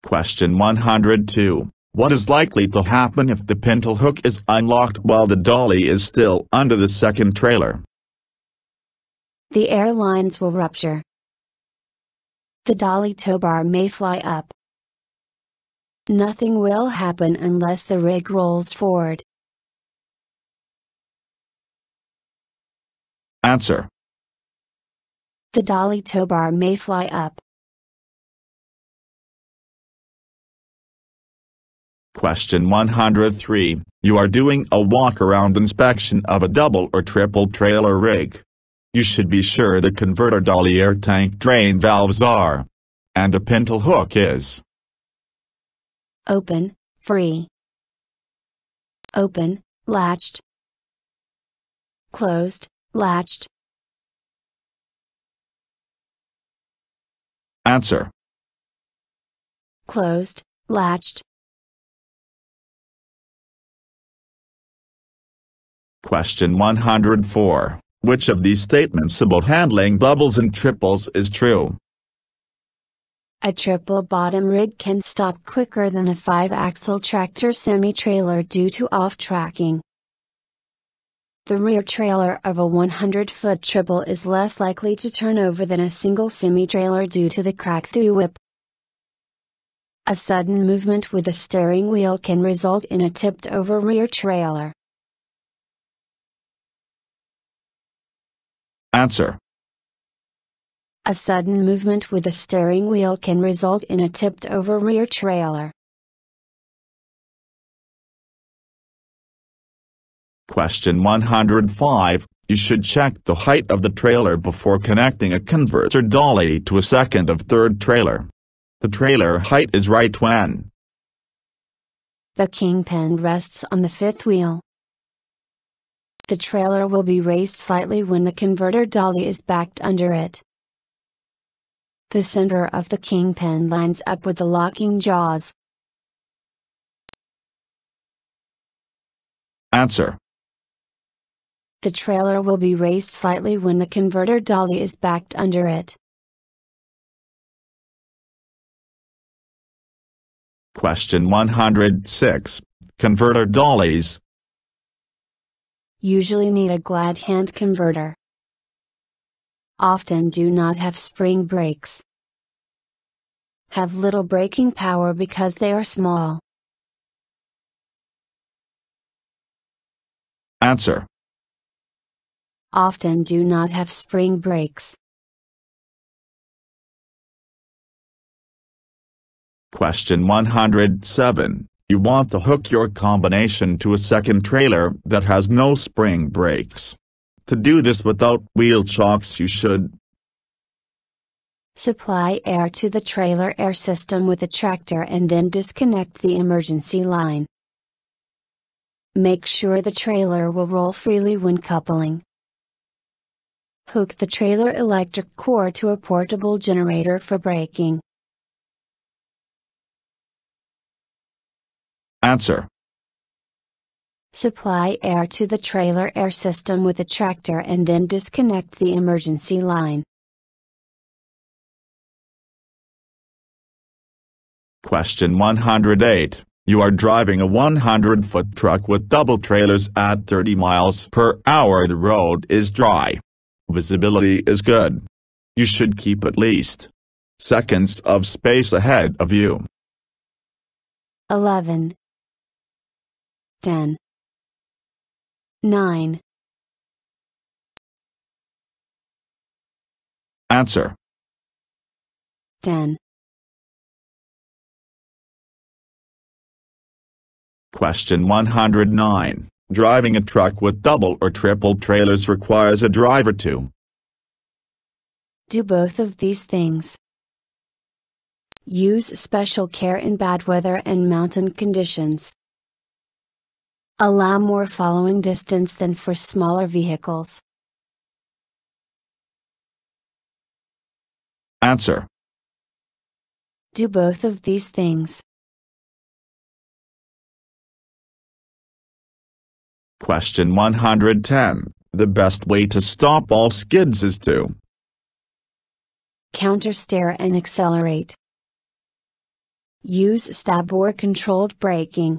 Question one hundred two. What is likely to happen if the pintle hook is unlocked while the dolly is still under the second trailer? The air lines will rupture. The dolly tow bar may fly up. Nothing will happen unless the rig rolls forward. Answer. The dolly tow bar may fly up. Question one hundred three. You are doing a walk-around inspection of a double or triple trailer rig. You should be sure the converter dolly air tank drain valves are and the pintle hook is open, free, open, latched, closed, Latched. Answer. Closed, latched. Question one hundred four. Which of these statements about handling doubles and triples is true? A triple bottom rig can stop quicker than a five-axle tractor semi-trailer due to off-tracking. The rear trailer of a one hundred foot triple is less likely to turn over than a single semi-trailer due to the crack-through whip. A sudden movement with the steering wheel can result in a tipped-over rear trailer. Answer. A sudden movement with the steering wheel can result in a tipped-over rear trailer. Question one hundred five. You should check the height of the trailer before connecting a converter dolly to a second of third trailer. The trailer height is right when the kingpin rests on the fifth wheel. The trailer will be raised slightly when the converter dolly is backed under it. The center of the kingpin lines up with the locking jaws. Answer. The trailer will be raised slightly when the converter dolly is backed under it. Question one hundred six. Converter dollies usually need a glad hand converter. Often do not have spring brakes. Have little braking power because they are small. Answer. Often do not have spring brakes. Question one hundred seven. You want to hook your combination to a second trailer that has no spring brakes. To do this without wheel chocks, you should supply air to the trailer air system with a tractor and then disconnect the emergency line. Make sure the trailer will roll freely when coupling. Hook the trailer electric cord to a portable generator for braking. Answer. Supply air to the trailer air system with a tractor and then disconnect the emergency line. Question one hundred eight. You are driving a one hundred foot truck with double trailers at thirty miles per hour. The road is dry. Visibility is good. You should keep at least seconds of space ahead of you. eleven. ten. nine. Answer. ten. Question one hundred nine. Driving a truck with double or triple trailers requires a driver to do both of these things. Use special care in bad weather and mountain conditions. Allow more following distance than for smaller vehicles. Answer. Do both of these things. Question one hundred ten. The best way to stop all skids is to countersteer and accelerate. Use stab or controlled braking.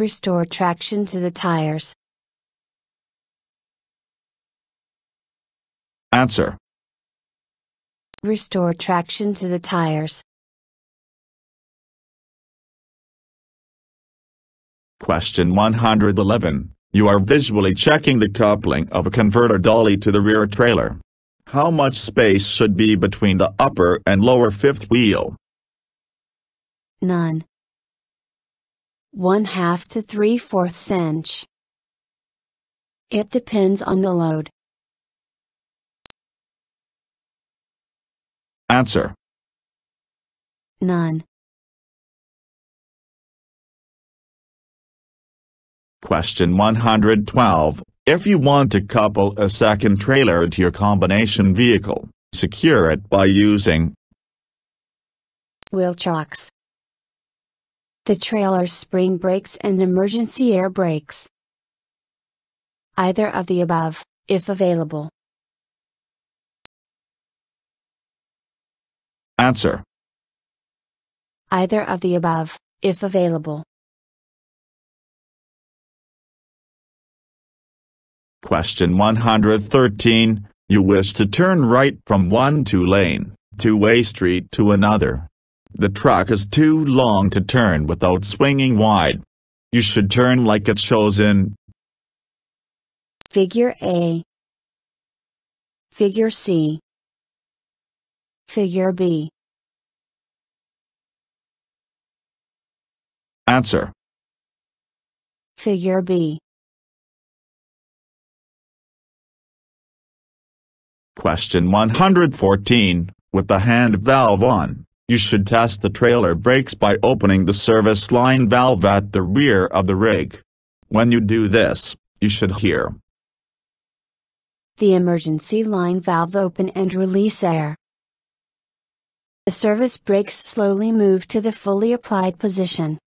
Restore traction to the tires. Answer. Restore traction to the tires. Question one hundred eleven. You are visually checking the coupling of a converter dolly to the rear trailer. How much space should be between the upper and lower fifth wheel? None. One half to three fourths inch. It depends on the load. Answer. None. Question one hundred twelve. If you want to couple a second trailer to your combination vehicle, secure it by using wheel chocks, the trailer's spring brakes, and emergency air brakes. Either of the above, if available. Answer. Either of the above, if available. Question one hundred thirteen. You wish to turn right from one two-lane, two-way street to another. The truck is too long to turn without swinging wide. You should turn like it shows in Figure A, Figure C, Figure B. Answer. Figure B. Question one hundred fourteen. With the hand valve on, you should test the trailer brakes by opening the service line valve at the rear of the rig. When you do this, you should hear the emergency line valve open and release air. The service brakes slowly move to the fully applied position.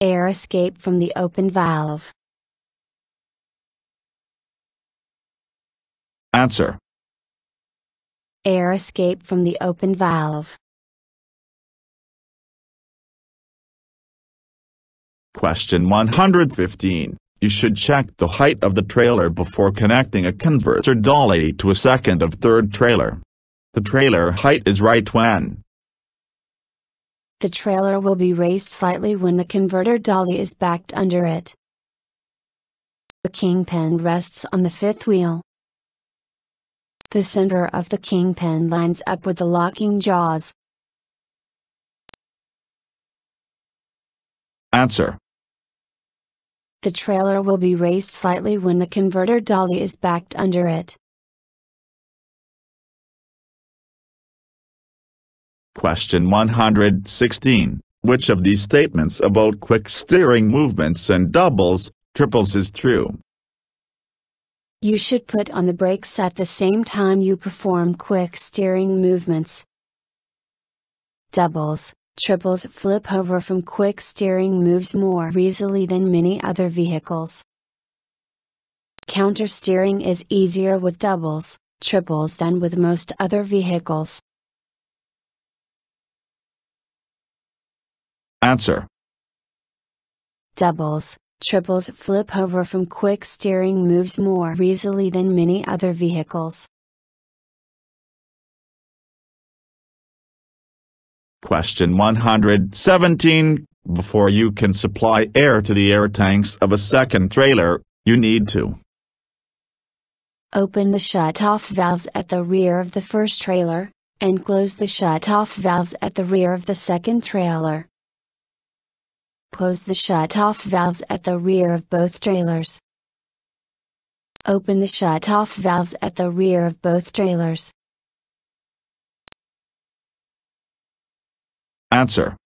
Air escape from the open valve. Answer. Air escape from the open valve. Question one hundred fifteen. You should check the height of the trailer before connecting a converter dolly to a second of third trailer. The trailer height is right when the trailer will be raised slightly when the converter dolly is backed under it. The kingpin rests on the fifth wheel. The center of the kingpin lines up with the locking jaws. Answer. The trailer will be raised slightly when the converter dolly is backed under it. Question one hundred sixteen. Which of these statements about quick steering movements and doubles, triples is true? You should put on the brakes at the same time you perform quick steering movements. Doubles, triples flip over from quick steering moves more easily than many other vehicles. Counter steering is easier with doubles, triples than with most other vehicles. Answer. Doubles, triples flip over from quick steering moves more easily than many other vehicles. Question one hundred seventeen. Before you can supply air to the air tanks of a second trailer, you need to open the shutoff valves at the rear of the first trailer, and close the shutoff valves at the rear of the second trailer. Close the shutoff valves at the rear of both trailers. Open the shutoff valves at the rear of both trailers. Answer.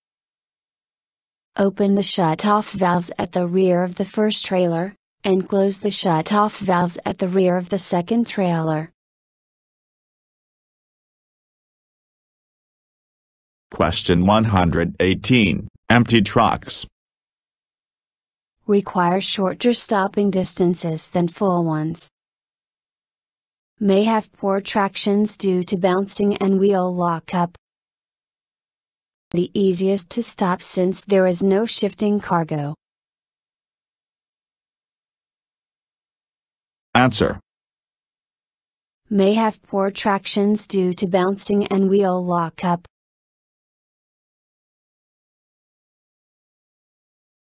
Open the shutoff valves at the rear of the first trailer, and close the shutoff valves at the rear of the second trailer. Question one hundred eighteen. Empty trucks require shorter stopping distances than full ones. May have poor tractions due to bouncing and wheel lockup. The easiest to stop since there is no shifting cargo. Answer. May have poor tractions due to bouncing and wheel lockup.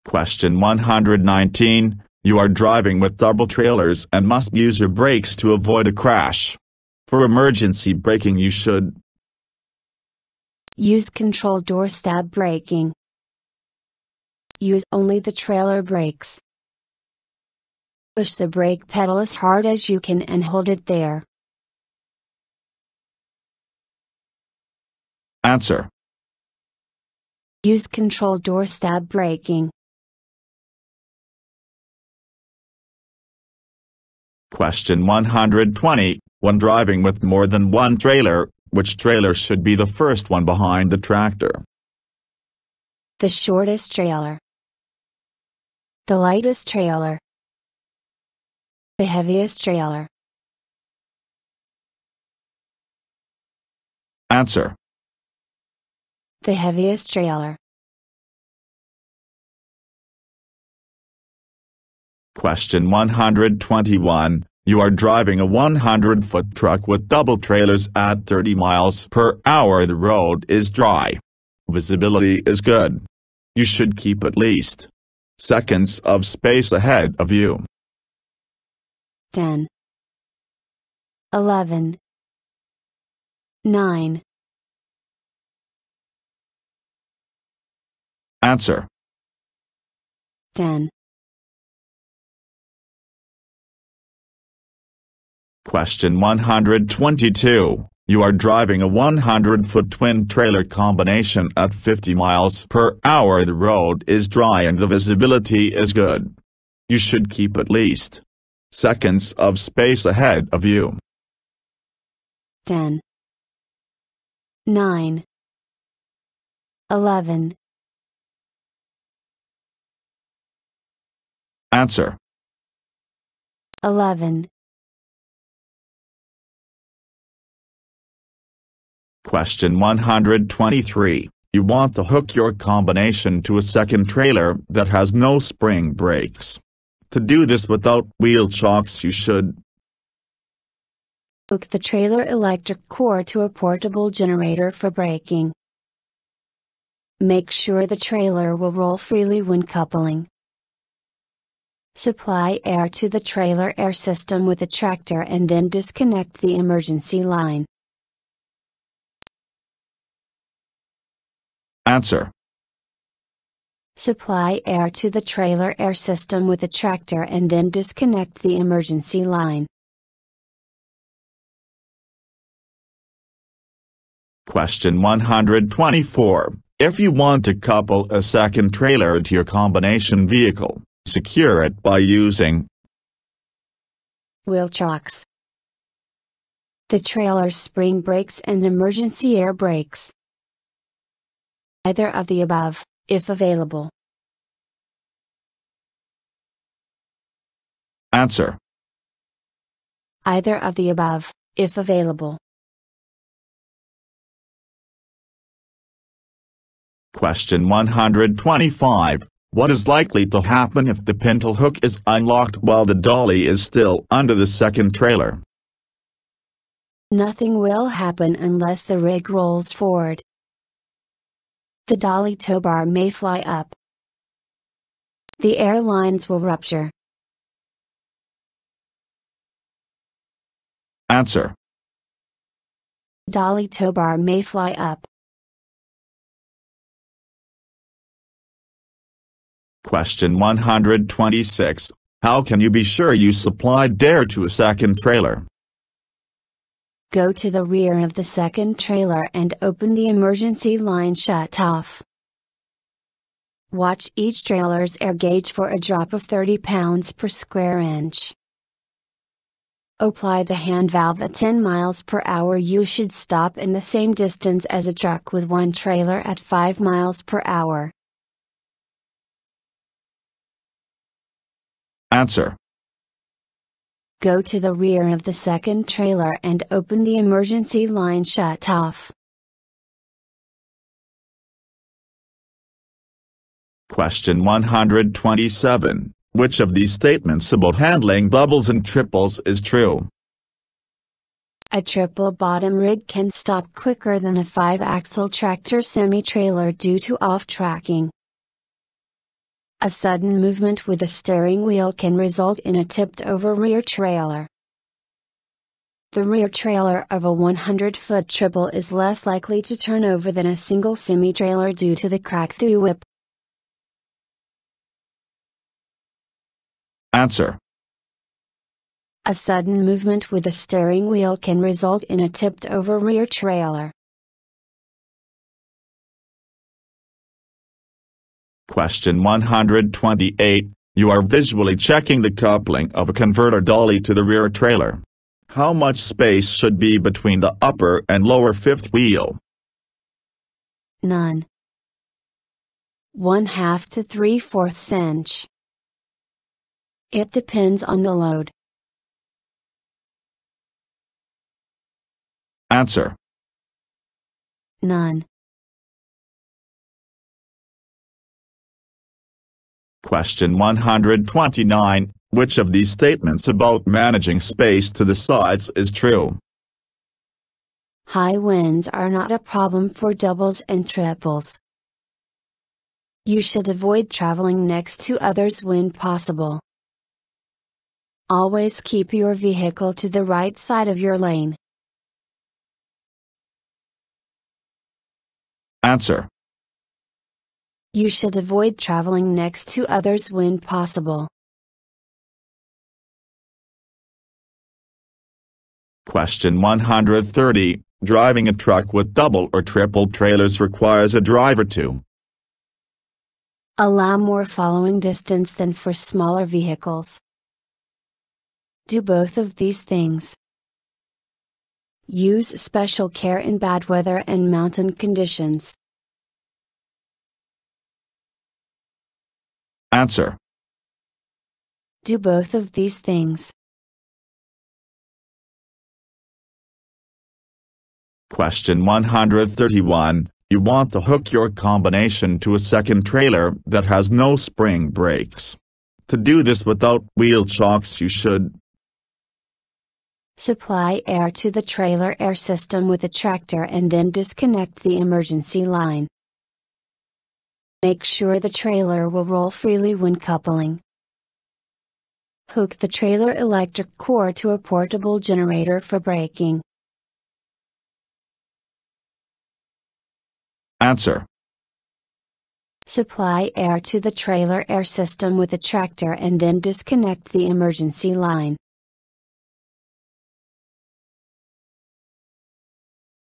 Question one hundred nineteen. You are driving with double trailers and must use your brakes to avoid a crash. For emergency braking, you should use controlled doorstep braking. Use only the trailer brakes. Push the brake pedal as hard as you can and hold it there. Answer. Use controlled doorstep braking. Question one hundred twenty. When driving with more than one trailer, which trailer should be the first one behind the tractor? The shortest trailer. The lightest trailer. The heaviest trailer. Answer. The heaviest trailer. Question one hundred twenty-one. You are driving a one hundred foot truck with double trailers at thirty miles per hour. The road is dry. Visibility is good. You should keep at least seconds of space ahead of you. ten, eleven, nine. Answer. ten. Question one hundred twenty-two. You are driving a one hundred foot twin trailer combination at fifty miles per hour. The road is dry and the visibility is good. You should keep at least seconds of space ahead of you. ten, nine, eleven. Answer. eleven. Question one hundred twenty-three. You want to hook your combination to a second trailer that has no spring brakes. To do this without wheel chocks, you should hook the trailer electric cord to a portable generator for braking. Make sure the trailer will roll freely when coupling. Supply air to the trailer air system with a tractor and then disconnect the emergency line. Answer. Supply air to the trailer air system with a tractor and then disconnect the emergency line. Question one hundred twenty-four. If you want to couple a second trailer to your combination vehicle, secure it by using wheel chocks, the trailer's spring brakes, and emergency air brakes. Either of the above, if available. Answer. Either of the above, if available. Question one hundred twenty-five. What is likely to happen if the pintle hook is unlocked while the dolly is still under the second trailer? Nothing will happen unless the rig rolls forward. The dolly tow bar may fly up. The air lines will rupture. Answer. Dolly tow bar may fly up. Question one hundred twenty-six. How can you be sure you supplied air to a second trailer? Go to the rear of the second trailer and open the emergency line shut off. Watch each trailer's air gauge for a drop of thirty pounds per square inch. Apply the hand valve at ten miles per hour. You should stop in the same distance as a truck with one trailer at five miles per hour. Answer. Go to the rear of the second trailer and open the emergency line shut off. Question one hundred twenty-seven. Which of these statements about handling doubles and triples is true? A triple bottom rig can stop quicker than a five axle tractor semi-trailer due to off-tracking. A sudden movement with a steering wheel can result in a tipped-over rear trailer. The rear trailer of a one hundred foot triple is less likely to turn over than a single semi-trailer due to the crack-through whip. Answer. A sudden movement with a steering wheel can result in a tipped-over rear trailer. Question one hundred twenty-eight. You are visually checking the coupling of a converter dolly to the rear trailer. How much space should be between the upper and lower fifth wheel? None. One half to three fourths inch. It depends on the load. Answer. None. Question one hundred twenty-nine, which of these statements about managing space to the sides is true? High winds are not a problem for doubles and triples. You should avoid traveling next to others when possible. Always keep your vehicle to the right side of your lane. Answer. You should avoid traveling next to others when possible. Question one hundred thirty. Driving a truck with double or triple trailers requires a driver to allow more following distance than for smaller vehicles. Do both of these things. Use special care in bad weather and mountain conditions. Answer. Do both of these things. Question one hundred thirty-one. You want to hook your combination to a second trailer that has no spring brakes. To do this without wheel chocks, you should supply air to the trailer air system with a tractor and then disconnect the emergency line. Make sure the trailer will roll freely when coupling. Hook the trailer electric cord to a portable generator for braking. Answer. Supply air to the trailer air system with a tractor and then disconnect the emergency line.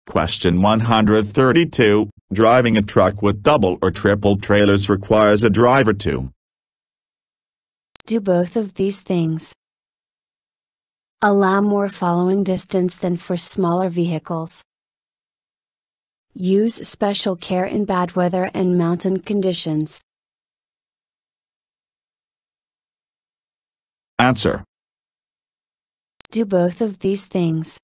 Question one hundred thirty-two. Driving a truck with double or triple trailers requires a driver to do both of these things. Allow more following distance than for smaller vehicles. Use special care in bad weather and mountain conditions. Answer. Do both of these things.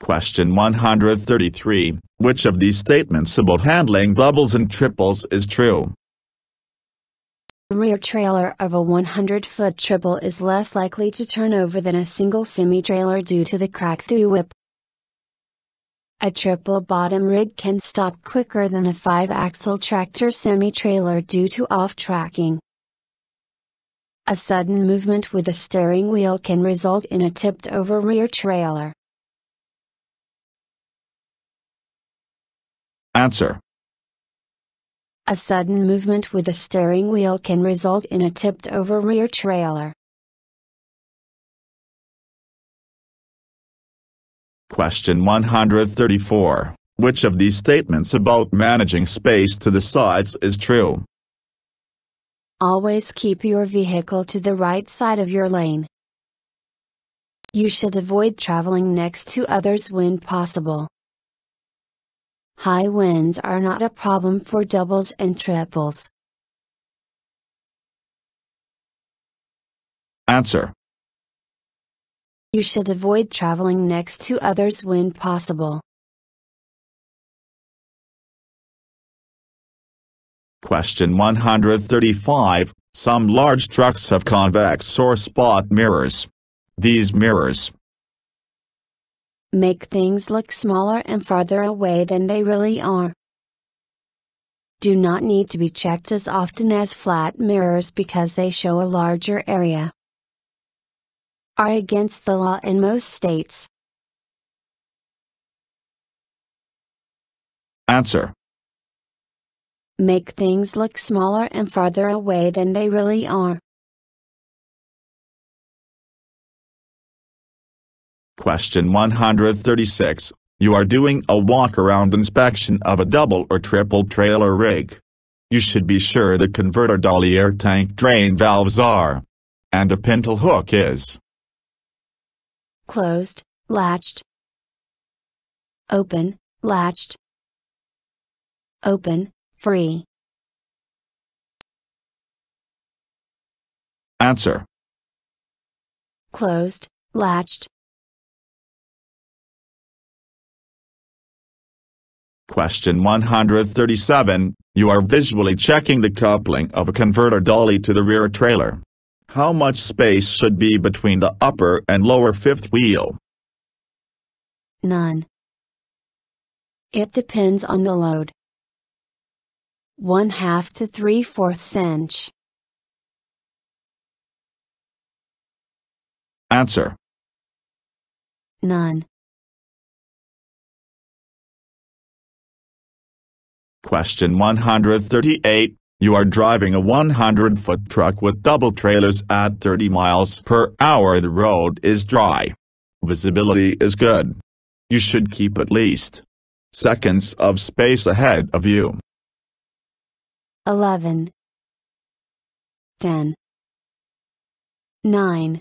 Question one hundred thirty-three. Which of these statements about handling doubles and triples is true? The rear trailer of a one hundred foot triple is less likely to turn over than a single semi-trailer due to the crack-through whip. A triple bottom rig can stop quicker than a five axle tractor semi-trailer due to off-tracking. A sudden movement with a steering wheel can result in a tipped-over rear trailer. Answer. A sudden movement with a steering wheel can result in a tipped-over rear trailer. Question one hundred thirty-four. Which of these statements about managing space to the sides is true? Always keep your vehicle to the right side of your lane. You should avoid traveling next to others when possible. High winds are not a problem for doubles and triples. Answer. You should avoid traveling next to others when possible. Question one hundred thirty-five. Some large trucks have convex or spot mirrors. These mirrors make things look smaller and farther away than they really are. Do not need to be checked as often as flat mirrors because they show a larger area. Are against the law in most states. Answer. Make things look smaller and farther away than they really are. Question one hundred thirty-six. you are doing a walk-around inspection of a double or triple trailer rig. You should be sure the converter dolly air tank drain valves are, and the pintle hook is closed, latched, open, latched, open, free. Answer. Closed, latched. Question one hundred thirty-seven. You are visually checking the coupling of a converter dolly to the rear trailer. How much space should be between the upper and lower fifth wheel? None. It depends on the load. One half to three fourths inch. Answer. None. Question one hundred thirty-eight. You are driving a one hundred foot truck with double trailers at thirty miles per hour. The road is dry. Visibility is good. You should keep at least seconds of space ahead of you. eleven, ten, nine.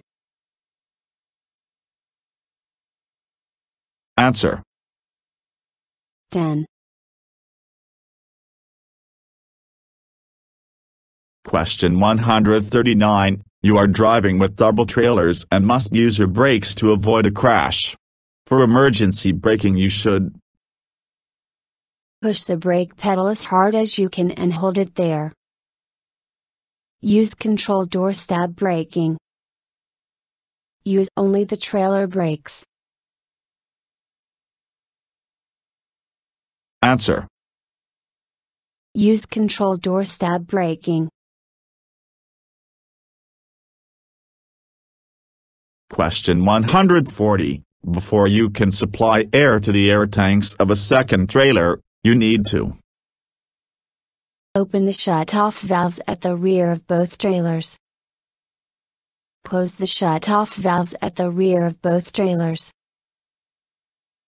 Answer. ten. Question one hundred thirty-nine. You are driving with double trailers and must use your brakes to avoid a crash. For emergency braking, you should push the brake pedal as hard as you can and hold it there. Use controlled door stab braking. Use only the trailer brakes. Answer. Use controlled door stab braking. Question one hundred forty. Before you can supply air to the air tanks of a second trailer, you need to open the shutoff valves at the rear of both trailers. Close the shutoff valves at the rear of both trailers.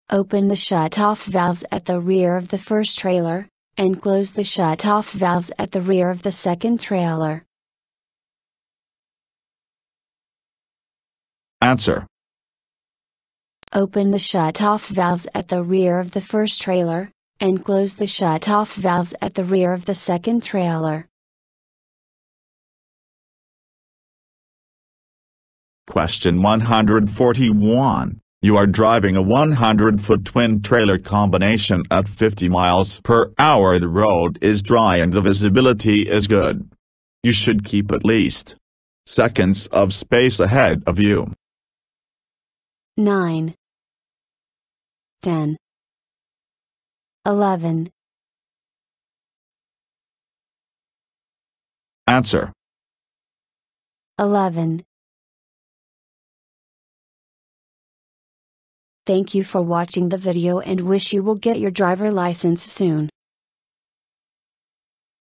Open the shutoff valves at the rear of the first trailer, and close the shutoff valves at the rear of the second trailer. Answer. Open the shutoff valves at the rear of the first trailer, and close the shutoff valves at the rear of the second trailer. Question one hundred forty-one. You are driving a one hundred foot twin trailer combination at fifty miles per hour. The road is dry and the visibility is good. You should keep at least seconds of space ahead of you. nine, ten, eleven. Answer. eleven. Thank you for watching the video and wish you will get your driver license soon.